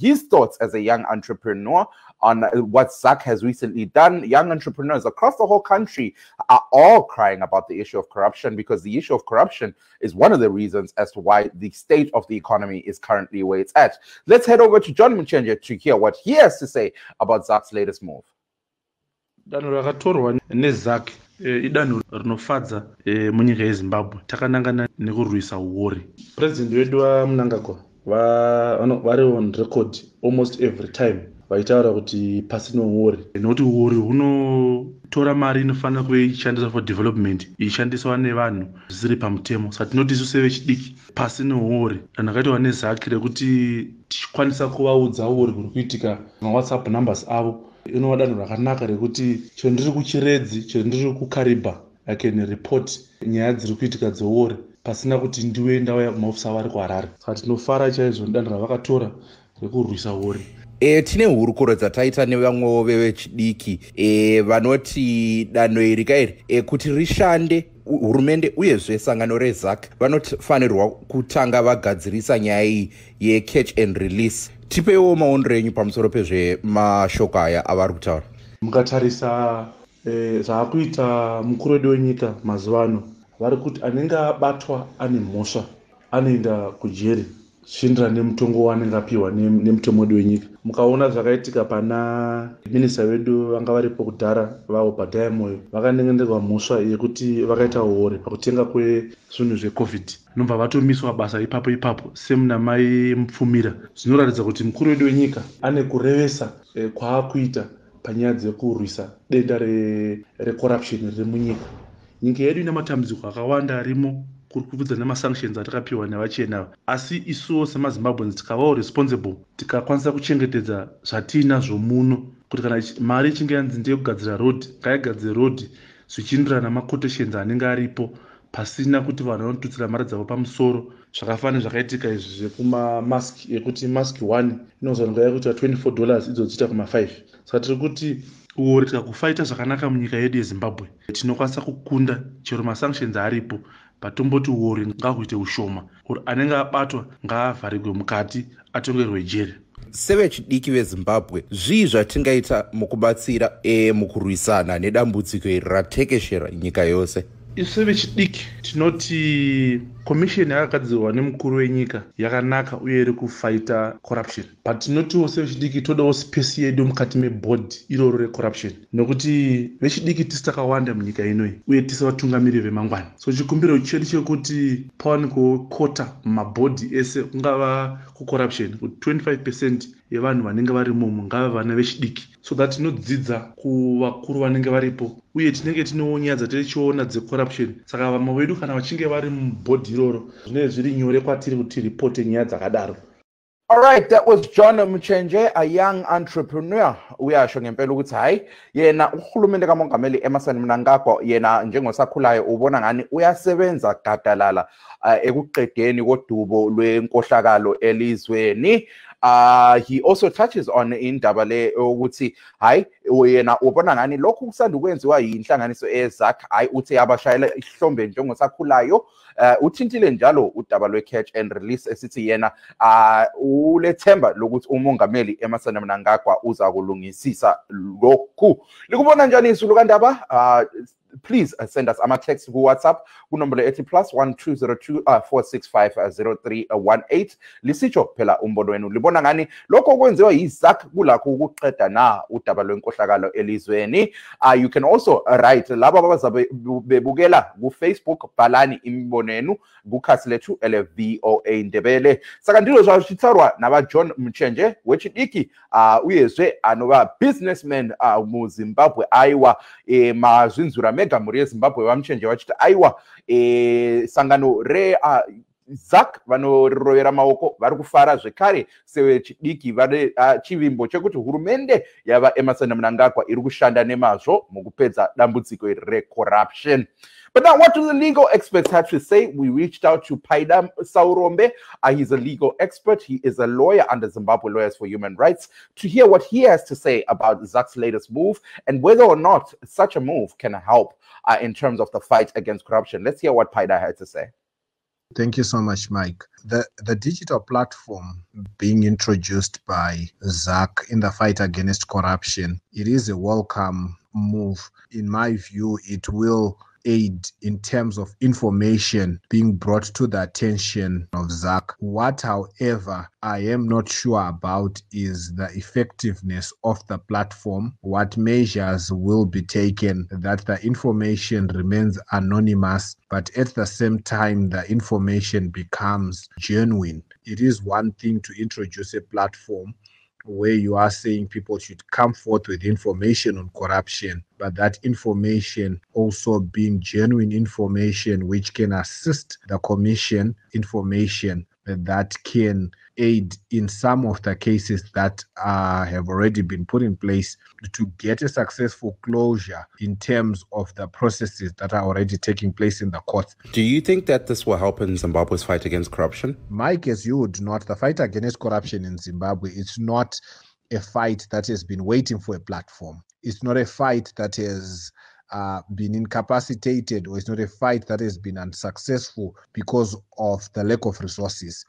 his thoughts as a young entrepreneur on what ZAC has recently done. Young entrepreneurs across the whole country are all crying about the issue of corruption because the issue of corruption is one of the reasons as to why the state of the economy is currently where it's at. Let's head over to John Muchenje to hear what he has to say about ZAC's latest move. Idanu rinofadza munyika yeZimbabwe takanangana nekurwisa uwori. President wedu waMnangagwa vari on record almost every time vaitaura kuti pasina uwori nokuti uwori hunotora mari inofanira kuishandisa for development ishandiswa nevanhu zvisiri pamutemo. Saka tinoti isu sevechidiki pasina uwori kana kaitwa nezaki rekuti tichikwanisa kuvaudza uwori kuri kuitika maWhatsApp numbers avo. Inova danho rakanaka rekuti chondiri kuchiredzi chondiri kukariba I can report nyaya dziri kuitika dzeuwori pasina kuti ndiwe ndauya kumahofisa vari kuHarare. Saka tinofara chaizvo danho ravakatora rekurwisa hori. Tine hurukuro dzataita nevamwewo vechidiki vanoti danho iri kairi kuti rishande hurumende uyezve sangano reZak vanofanirwa kutanga vagadzirisa nyaya yecatch and release. Tipeiwo maonero enyu pamusoro pezvemashoko aya avari kutaura. Mukatarisa zvaakuita mukuru wedu wenyika mazuva ano, vari kuti anenge abatwa ane mhosva anoenda kujeri zvichienderana nemutongo waanenge apiwa nemutemo wedu wenyika. Mukaona zvakaitika pana minista vedu vanga varipo kudhara vavo Adaya Moyo, vakanengenderwa mhosva yekuti vakaita hore pakutenga kwezvinhu zveCovid, nobva vatomiswa basa ipapo semuna mai Mupfumira. Zvinoratidza kuti mukuru wedu wenyika ane kurevesa kwaakuita panyaya dzekurwisa denda recorruption riri munyika. Nyika yedu ina matambudziko akawanda arimo kurikubvudza nemasanctions atakapiwa nevachena, asi isuwo semaZimbabweans tikavawo responsible, tikakwanisa kuchengetedza zvatinazvo muno, kuti kana mari ichinge yanzi ndeyekugadzira road, ngaigadzire road zvichienderana nemaquotations anenge aripo, pasina kuti vanhu vanotutsira mari dzavo pamusoro. Zvakafanana zvakaitika izvi zvekuma mask, yekuti mask 1 inozonga kuti $24 idzo dzita kuma 5. Saka tiri kuti uori tikakufaita zvakanaka munyika yedu yeZimbabwe tinokwanisa kukunda chero masanctions aripo, patomboti uori ngakuite ushoma kuti anenge abatwa ngaavharigwe mukati atongerwe jeri. Sevechidiki veZimbabwe, zvii zvatingaita mukubatsira mukurwisana nedambudziko ratekeshera nyika yose? Isu vechidiki tinoti commission yakagadzirwa nemukuru wenyika yakanaka uye iri kufaita corruption, but tinotiwo sevechidiki todawo space yedu mukati meboard iroro recorruption, nokuti vechidiki tisi takawanda munyika inoyi uye tisi vatungamiri vemangwana. So chikumbiro chedu chekuti pawanikewo kota mumabhodhi ese, kungava kucorruption, kuti 25% yevanhu vanenge varimo mungava vana vechidiki, so that tinodzidza kuvakuru vanenge varipo uye tinenge tinoonyadza tichiona dzecorruption. Saka vamwe vedu kana vachinge vari mubhodhi iroro zvinenge zviri nyore kwatiri kuti ripote nyaya dzakadaro. All right, that was John Muchenje, a young entrepreneur. Uyasho ngempela ukuthi hayi yena uhulumende kaMongameli Emmerson Mnangagwa yena njengosakhulayo ubona ngani uyasebenza gadalala ekuqedeni kodubo lwenkohlakalo elizweni. He also touches on indaba le ukuthi hayi yena ubona ngani lokhu kusanda ukwenziwa inhlanganiso eZak, hayi uthi abashayela ihlombe njengosakhulayo. Uthintile njalo udaba lwe-catch and release esithi yena ulethemba lokuthi uMongameli Emmerson Mnangagwa uza kulungisisa lokhu. Likubona njani isulu kandaba? Please send us ama-text ku-WhatsApp kunombolo ethi +12024650318. Lisitsho phela umbono wenu, libona ngani lokho okwenziwa yiZak kulakho ukuqeda na udaba lwenkohlakalo elizweni? You can also write laba abazabe bebukela ku-Facebook, balani imibono yenu kukhasi lethu LVOA Ndebele. Saka ndilo zvashitsarwa naba-John Muchenje wechidiki uyezwe anoba businessman muZimbabwe aiwa mazvinzura mega Muria Zimbabwe vaMuchenje vachita aiwa sangano re Zak vanoroyera maoko vari kufara zvekare sevechidiki vane chivimbo chekuti hurumende yava Emmerson Mnangagwa iri kushanda nemazvo mukupedza dambudziko recorruption. But now, what do the legal experts have to say? We reached out to Paida Saurombe. He's a legal expert. He is a lawyer under Zimbabwe Lawyers for Human Rights to hear what he has to say about Zak's latest move and whether or not such a move can help in terms of the fight against corruption. Let's hear what Paida had to say. Thank you so much, Mike. The digital platform being introduced by Zak in the fight against corruption, it is a welcome move. In my view, it will aid in terms of information being brought to the attention of Zak. What, however, I am not sure about is the effectiveness of the platform, what measures will be taken that the information remains anonymous, but at the same time, the information becomes genuine. It is one thing to introduce a platform where you are saying people should come forth with information on corruption, but that information also being genuine information which can assist the commission, information that can aid in some of the cases that have already been put in place to get a successful closure in terms of the processes that are already taking place in the courts. Do you think that this will help in Zimbabwe's fight against corruption? Mike, as you would note, the fight against corruption in Zimbabwe is not a fight that has been waiting for a platform. It's not a fight that has been incapacitated, or it's not a fight that has been unsuccessful because of the lack of resources.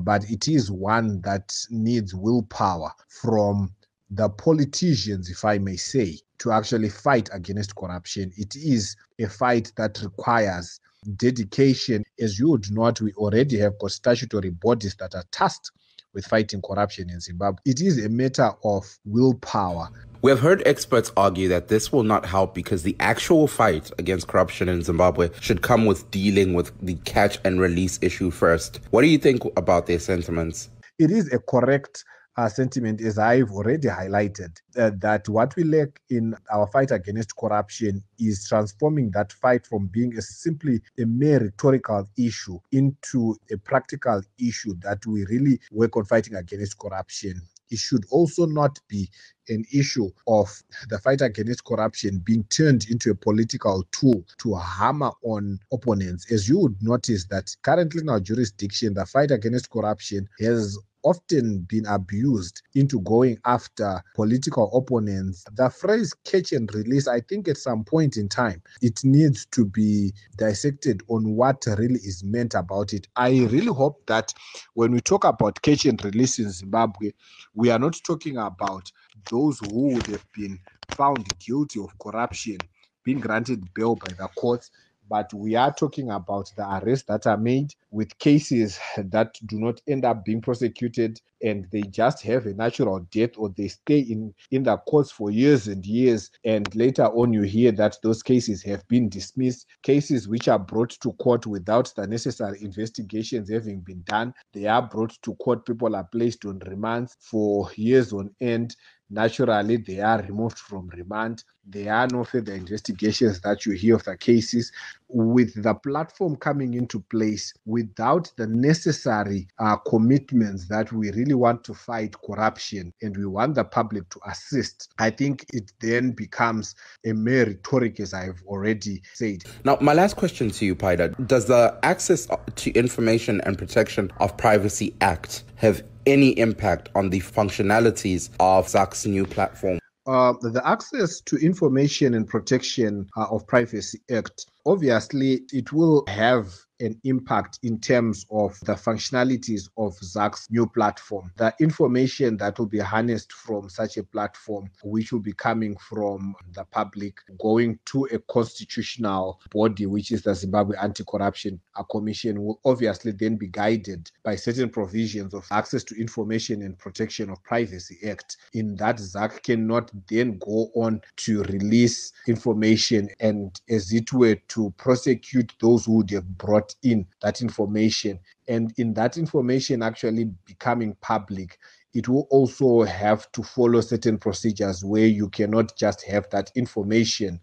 But it is one that needs willpower from the politicians, if I may say, to actually fight against corruption. It is a fight that requires dedication. As you would note, we already have statutory bodies that are tasked with fighting corruption in Zimbabwe. It is a matter of willpower. We have heard experts argue that this will not help because the actual fight against corruption in Zimbabwe should come with dealing with the catch and release issue first. What do you think about their sentiments? It is a correct sentiment, as I've already highlighted, that what we lack in our fight against corruption is transforming that fight from being simply a mere rhetorical issue into a practical issue that we really work on fighting against corruption. It should also not be an issue of the fight against corruption being turned into a political tool to hammer on opponents. As you would notice that currently in our jurisdiction, the fight against corruption has often been abused into going after political opponents. The phrase catch and release, I think at some point in time, it needs to be dissected on what really is meant about it. I really hope that when we talk about catch and release in Zimbabwe, we are not talking about those who would have been found guilty of corruption being granted bail by the courts, but we are talking about the arrests that are made with cases that do not end up being prosecuted and they just have a natural death, or they stay in the courts for years and years, and later on you hear that those cases have been dismissed. Cases which are brought to court without the necessary investigations having been done, they are brought to court, people are placed on remand for years on end. Naturally, they are removed from remand. There are no further investigations that you hear of the cases. With the platform coming into place, without the necessary commitments that we really want to fight corruption and we want the public to assist, I think it then becomes a mere rhetoric, as I've already said. Now, my last question to you, Paida, does the Access to Information and Protection of Privacy Act have any impact on the functionalities of ZAC's new platform? The Access to Information and Protection of Privacy Act, obviously, it will have an impact in terms of the functionalities of ZAC's new platform. The information that will be harnessed from such a platform, which will be coming from the public, going to a constitutional body, which is the Zimbabwe Anti-Corruption Commission, will obviously then be guided by certain provisions of Access to Information and Protection of Privacy Act, in that ZAC cannot then go on to release information and, as it were, to prosecute those who they have brought in that information. And in that information actually becoming public, it will also have to follow certain procedures where you cannot just have that information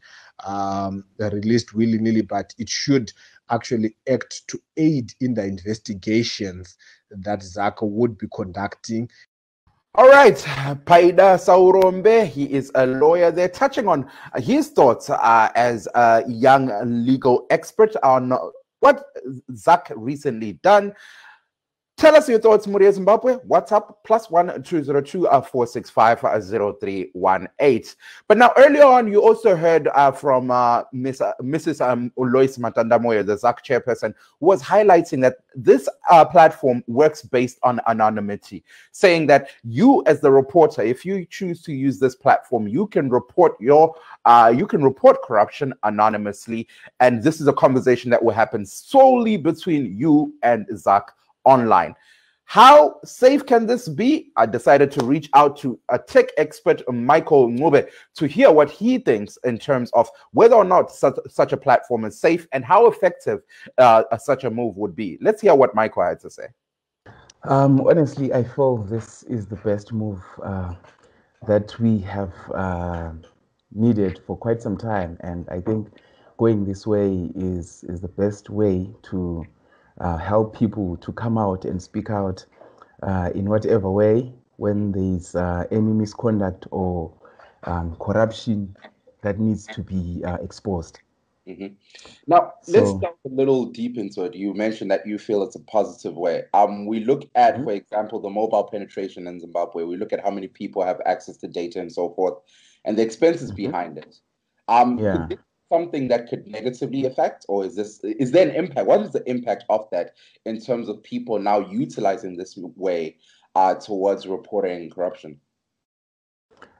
released willy-nilly, but it should actually act to aid in the investigations that ZAC would be conducting. All right, Paida Saurombe, he is a lawyer. They're touching on his thoughts as a young legal expert on what ZAC recently done. Tell us your thoughts, Muria Zimbabwe. WhatsApp +1 202 465 0318. But now, earlier on, you also heard from Mrs. Alois Matanda Moyo, the ZAC chairperson, who was highlighting that this platform works based on anonymity, saying that you, as the reporter, if you choose to use this platform, you can report your corruption anonymously, and this is a conversation that will happen solely between you and ZAC online. How safe can this be? I decided to reach out to a tech expert, Michael Ncube, to hear what he thinks in terms of whether or not such a platform is safe and how effective such a move would be. Let's hear what Michael had to say. Honestly, I feel this is the best move that we have needed for quite some time. And I think going this way is the best way to help people to come out and speak out in whatever way, when there's any misconduct or corruption that needs to be exposed. Mm-hmm. Now, let's dive a little deep into it. You mentioned that you feel it's a positive way. We look at, for example, the mobile penetration in Zimbabwe. We look at how many people have access to data and so forth, and the expenses behind it. Is this something that could negatively affect, or is there an impact? What is the impact of that in terms of people now utilizing this way towards reporting corruption?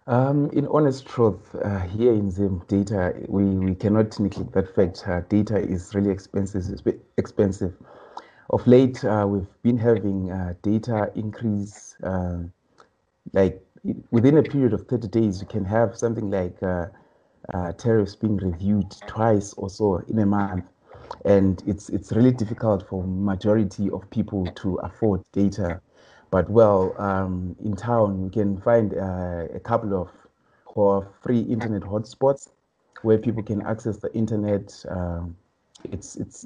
In honest truth, here in Zim, data, we cannot neglect that fact. Data is really expensive. Of late, we've been having data increase, like within a period of 30 days, you can have something like tariffs being reviewed twice or so in a month. And it's really difficult for majority of people to afford data. But well, in town, you can find a couple of free internet hotspots where people can access the internet. It's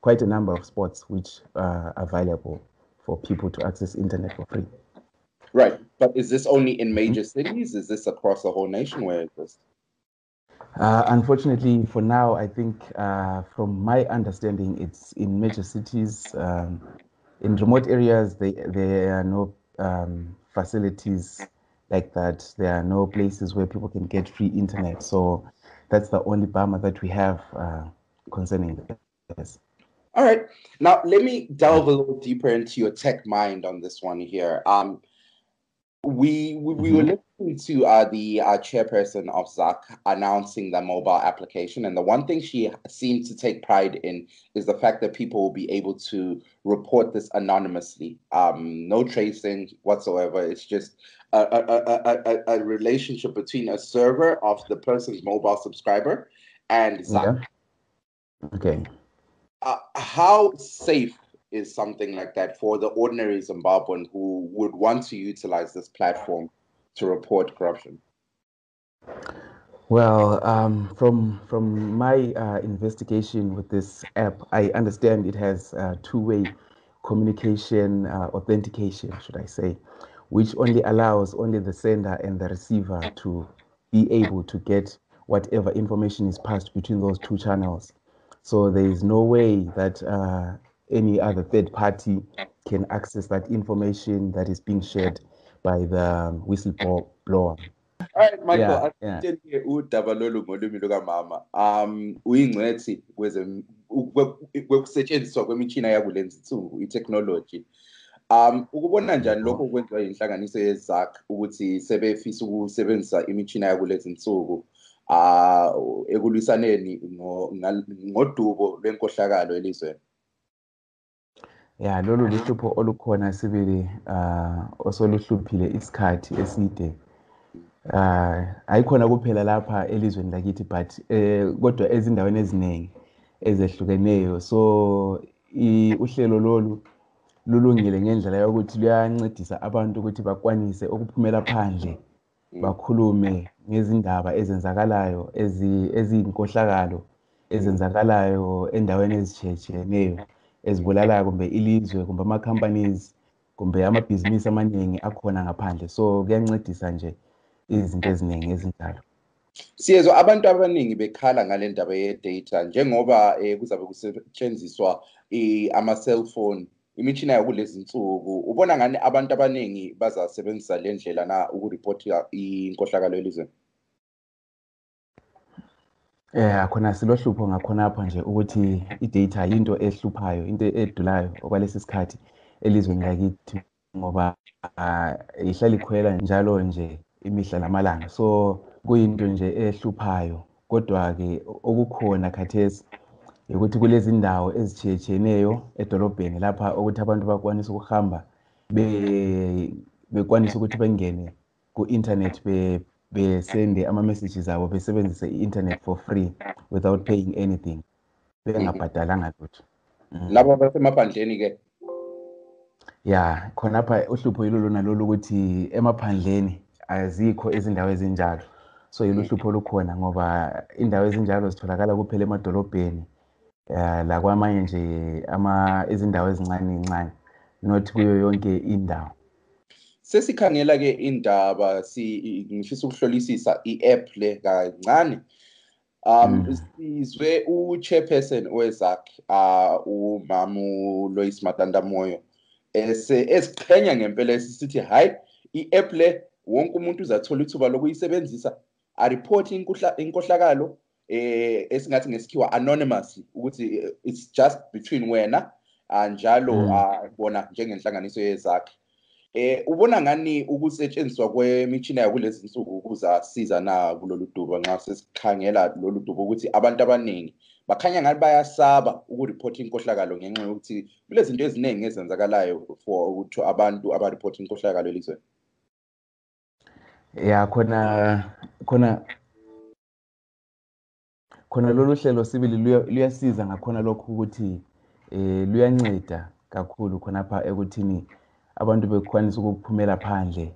quite a number of spots which are available for people to access internet for free. Right, but is this only in major cities? Is this across the whole nation where it is? Unfortunately, for now, I think from my understanding, it's in major cities. In remote areas, there are no facilities like that. There are no places where people can get free internet. So that's the only bummer that we have concerning this. All right. Now, let me delve a little deeper into your tech mind on this one here. We were listening to the chairperson of ZAC announcing the mobile application, and the one thing she seemed to take pride in is the fact that people will be able to report this anonymously, no tracing whatsoever. It's just a relationship between a server of the person's mobile subscriber and ZAC. Yeah. Okay. How safe is something like that for the ordinary Zimbabwean who would want to utilize this platform to report corruption? Well, from my investigation with this app, I understand it has two-way communication, authentication, should I say, which only allows only the sender and the receiver to be able to get whatever information is passed between those two channels. So there is no way that any other third party can access that information that is being shared by the whistleblower. All right, Michael, I tell you, uDabalolo ngolimi luka mama. Uyingcwethi kwekusetshenziswa kwemitshina yakulenza insuku, itechnology. Ukubona njani lokho kwenziwa inhlanganiso yeZAC ukuthi sebefisa ukusebenzisa imitshina yakulenza insuku ekulwisaneni ngodubo lwenkohlakalo elizweni? Yeah, lolu luhlupho olukhona sibili osoluhluphile isikhathi eside. Ayikhona kuphela lapha elizweni lakithi but kodwa ezindaweni eziningi ezehlukeneyo. So uhlelo lolu lulungile ngendlela yokuthi luyancedisa abantu ukuthi bakwanise ukuphumela phandle bakhulume ngezindaba ezenzakalayo eziyinkohlakalo ezenzakalayo endaweni ezitshiyatshiyeneyo. Ezibulala kumbe ilizwe kumbe ama companies kumbe ama business amaningi akhona ngaphandle, so kuyancedisa nje izinto eziningi ezinjalo. Siyezo abantu abaningi bekhala ngalendaba ye data njengoba kuzabe kusetshenziswa ama cellphone imitshina yakulezi insuku, ubona ngani abantu abaningi bazasebenzisa le ndlela na ukuripoti inkohlakalo elizweni? Khona silohlupho ngakhonapha nje ukuthi idata into ehluphayo, into edulayo okwalesi sikhathi elizweni lakithi ngoba ihlala ikhwela njalo nje imihla lamalanga. So kuyinto nje ehluphayo, kodwa ke okukhona khathesi ukuthi kulezi ndawo ezijijeneyo edolobheni lapha ukuthi abantu bakwanise ukuhamba bekwanise ukuthi bengene ku-internet be send ama messages abo besebenzise i-internet for free without paying anything. Bengabhadalanga lutho. Laba basemaphandleni ke. Yeah, khona pha uhlupho yilolona lolu ukuthi emaphandleni azikho izindawo ezinjalo. So yiluhlupho lukhona ngoba indawo ezinjalo zitholakala kuphela emadolobheni. La kwamanye nje izindawo ezincane not kuyo yonke indawo. Sesikhangela ke indaba si ngifisa ukuhlolisisa iapp le kancane. Izwe uchairperson wezakhe uMamu Alois Matanda Moyo esiqhenya ngempela esithi hayi iapp le wonke umuntu uzathola ithuba lokuyisebenzisa a report inkohlakalo esingathi ngesikhiwa anonymously ukuthi it's just between wena njalo bona njengenhlanganiso yezakhe. Ubona ngani ukusetshenziswa kwemitshina yakulezi insuku ukuzasiza na kulolu dubo nxa sesikhangela lolu dubo ukuthi abantu abaningi bakhanya ngathi bayasaba ukureport inkohlakalo ngenxa yokuthi kulezi zinto eziningi ezenzakalayo for ukuthi abantu abareport inkohlakalo elizweni? Yeah, khona lolu hlelo sibili luyasiza ngakhona lokhu ukuthi luyanceda kakhulu khonapha ekuthini abantu bekwanisa ukuphumela phandle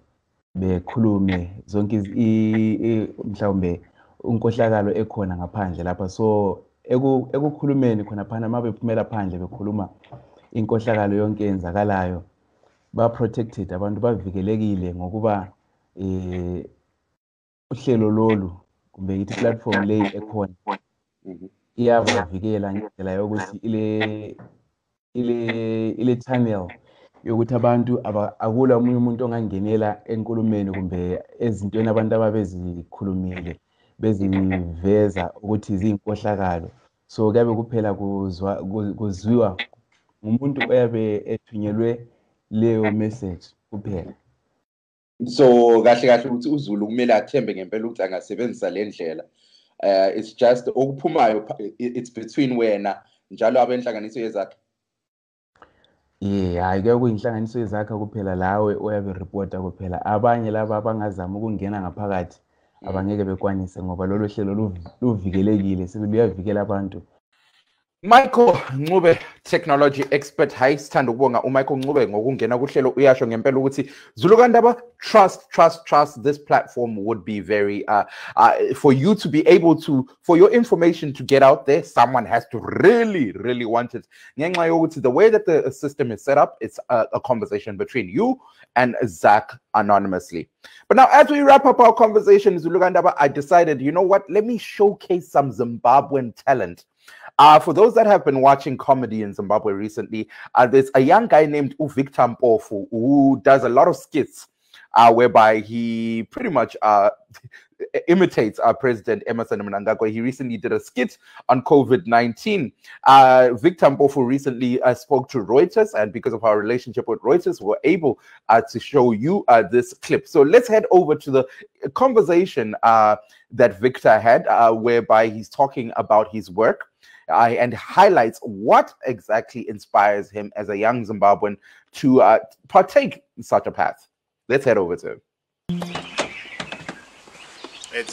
bekhulume zonke mhlawumbe inkohlakalo ekhona ngaphandle lapha, so ekukhulumeni khona phana mabephumela phandle bekhuluma inkohlakalo yonke enzakalayo ba protected abantu bavikelekile ngokuba uhlelo lolu kumbe yithi platform leyi ekhona iyabavikela ngendlela yokuthi ile channel yokuthi abantu akula umunye umuntu ongangenela enkulumeni kumbe ezintweni abantu ababezikhulumile beziveza ukuthi izinkohlakalo, so kuyabe kuphela kuzwiwa umuntu oyabe ethunyelwe leyo message kuphela. So kahle kahle ukuthi uZulu kumele athembe ngempela ukuthi angasebenzisa le ndlela, it's just okuphumayo it's between wena njalo abenhlanganiso yezakhe. Hayi kuya kuyinhlanganiso yezakhe kuphela lawe oyabe reporta kuphela, abanye laba abangazama ukungena ngaphakathi abangeke bekwanise ngoba lolu hlelo luvikelekile seluyavikela abantu. Michael Ncube, technology expert, hayi sithanda ukubonga uMichael Ncube ngokungena kuhlelo. Uyasho ngempela ukuthi Zulukandaba, trust this platform would be very for you to be able to, for your information to get out there, someone has to really want it. Ngenxa yokuthi the way that the system is set up, it's a conversation between you and Zach anonymously. But now, as we wrap up our conversation, Zulukandaba, I decided, you know what, let me showcase some Zimbabwean talent. For those that have been watching comedy in Zimbabwe recently, there's a young guy named Victor Mpofu who does a lot of skits whereby he pretty much imitates President Emmerson Mnangagwa. He recently did a skit on COVID-19. Victor Mpofu recently spoke to Reuters, and because of our relationship with Reuters, we're able to show you this clip. So let's head over to the conversation that Victor had, whereby he's talking about his work and highlights what exactly inspires him as a young Zimbabwean to partake in such a path. Let's head over to him. Yes,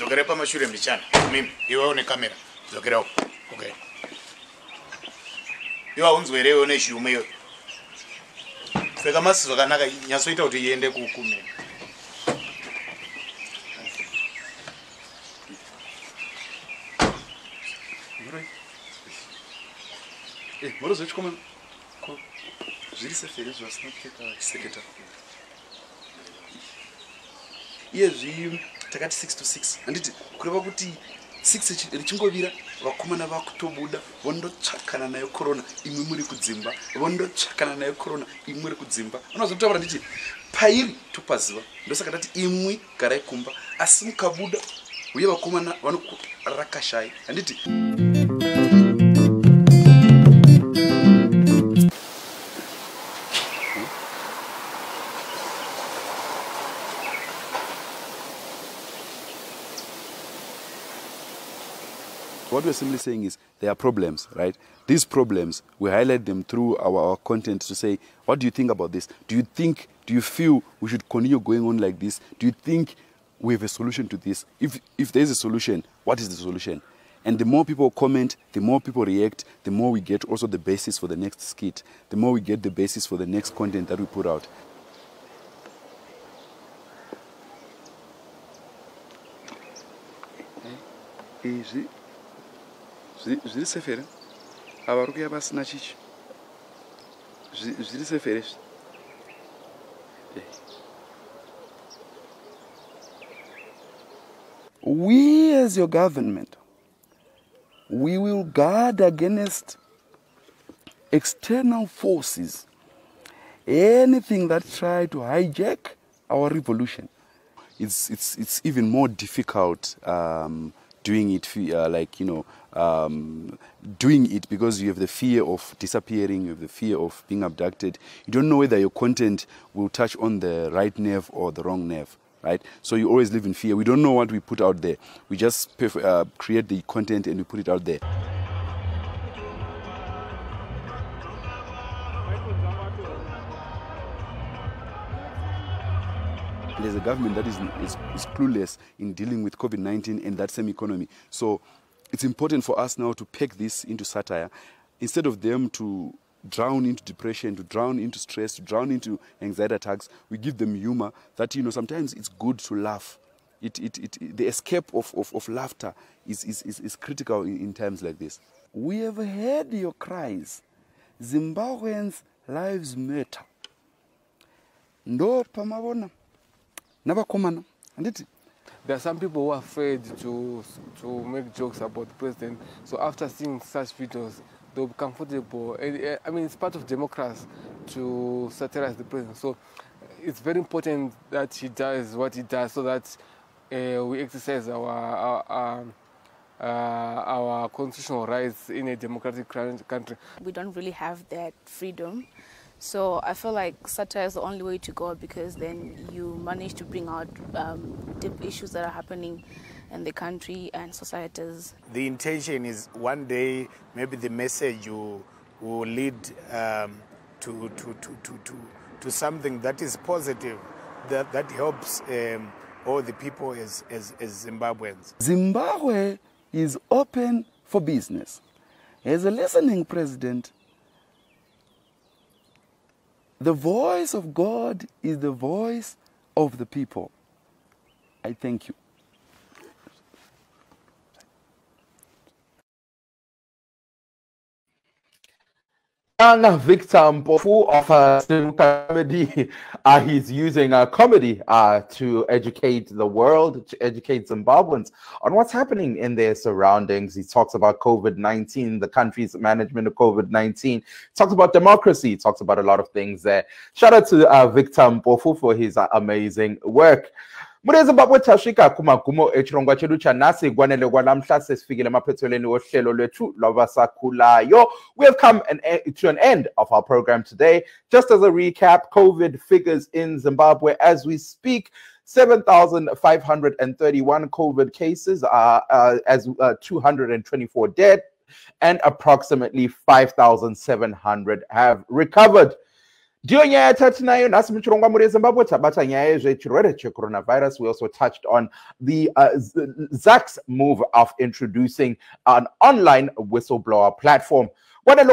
we take 6 to 6. And it could 6 Richingovira, Wakumana Vakutobuda, Wondo Chakana Corona, Imuriku Zimba, Wondo Chakana Corona, Imuriku Zimba. And also, Pairi to Pazua, Dosakat Imui, Karekumba, Asim Kabuda, we have a Kumana, one Rakashai, and it. What we're simply saying is there are problems, right? These problems, we highlight them through our content to say, what do you think about this? Do you feel we should continue going on like this? Do you think we have a solution to this? If there's a solution, what is the solution? And the more people comment, the more people react, the more we get also the basis for the next skit, the more we get the basis for the next content that we put out. Easy. Zvirisefere avarukuya pasina chichi zvirisefere Zimbabwe. We as your government, we will guard against external forces, anything that try to hijack our revolution. It's even more difficult doing it, because you have the fear of disappearing, you have the fear of being abducted. You don't know whether your content will touch on the right nerve or the wrong nerve, right? So you always live in fear. We don't know what we put out there. We just create the content and we put it out there. There's a government that is clueless in dealing with COVID-19 and that same economy. So it's important for us now to pack this into satire, instead of them to drown into depression, to drown into stress, to drown into anxiety attacks. We give them humor that, you know, sometimes it's good to laugh. The escape of laughter is critical in times like this. We have heard your cries. Zimbabweans' lives matter. Ndo pamabona. There are some people who are afraid to make jokes about the president. So after seeing such videos, they'll be comfortable. I mean, it's part of democracy to satirize the president. So it's very important that he does what he does, so that we exercise our constitutional rights in a democratic country. We don't really have that freedom. So I feel like satire is the only way to go, because then you manage to bring out deep issues that are happening in the country and societies. The intention is one day maybe the message will lead to something that is positive, that helps all the people as Zimbabweans. Zimbabwe is open for business. As a listening president, the voice of God is the voice of the people. I thank you. And Victor Mpofu of comedy, he's using comedy to educate the world, to educate Zimbabweans on what's happening in their surroundings. He talks about COVID-19, the country's management of COVID-19, talks about democracy, talks about a lot of things there. Shout out to Victor Mpofu for his amazing work. Muria Zimbabwe tashika kumagumo echirongwa chedu cha nasi gwanelegwa lamhla sesifikile maphethelweni ohlelo lwethu lwabasakhulayo. We have come to an end of our program today. Just as a recap, COVID figures in Zimbabwe as we speak. 7,531 COVID cases, as 224 dead, and approximately 5,700 have recovered. We also touched on the ZAC's move of introducing an online whistleblower platform. Let's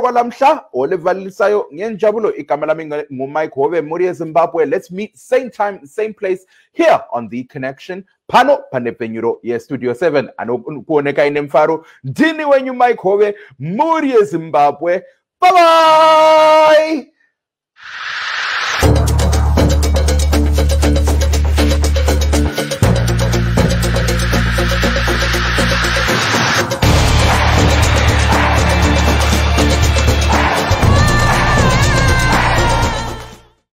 meet same time, same place here on The Connection. Pano panepenyuro ye Studio 7. Anokuoneka ine mfaro. Dini wenyu Mike Hove. Muria Zimbabwe. Bye-bye.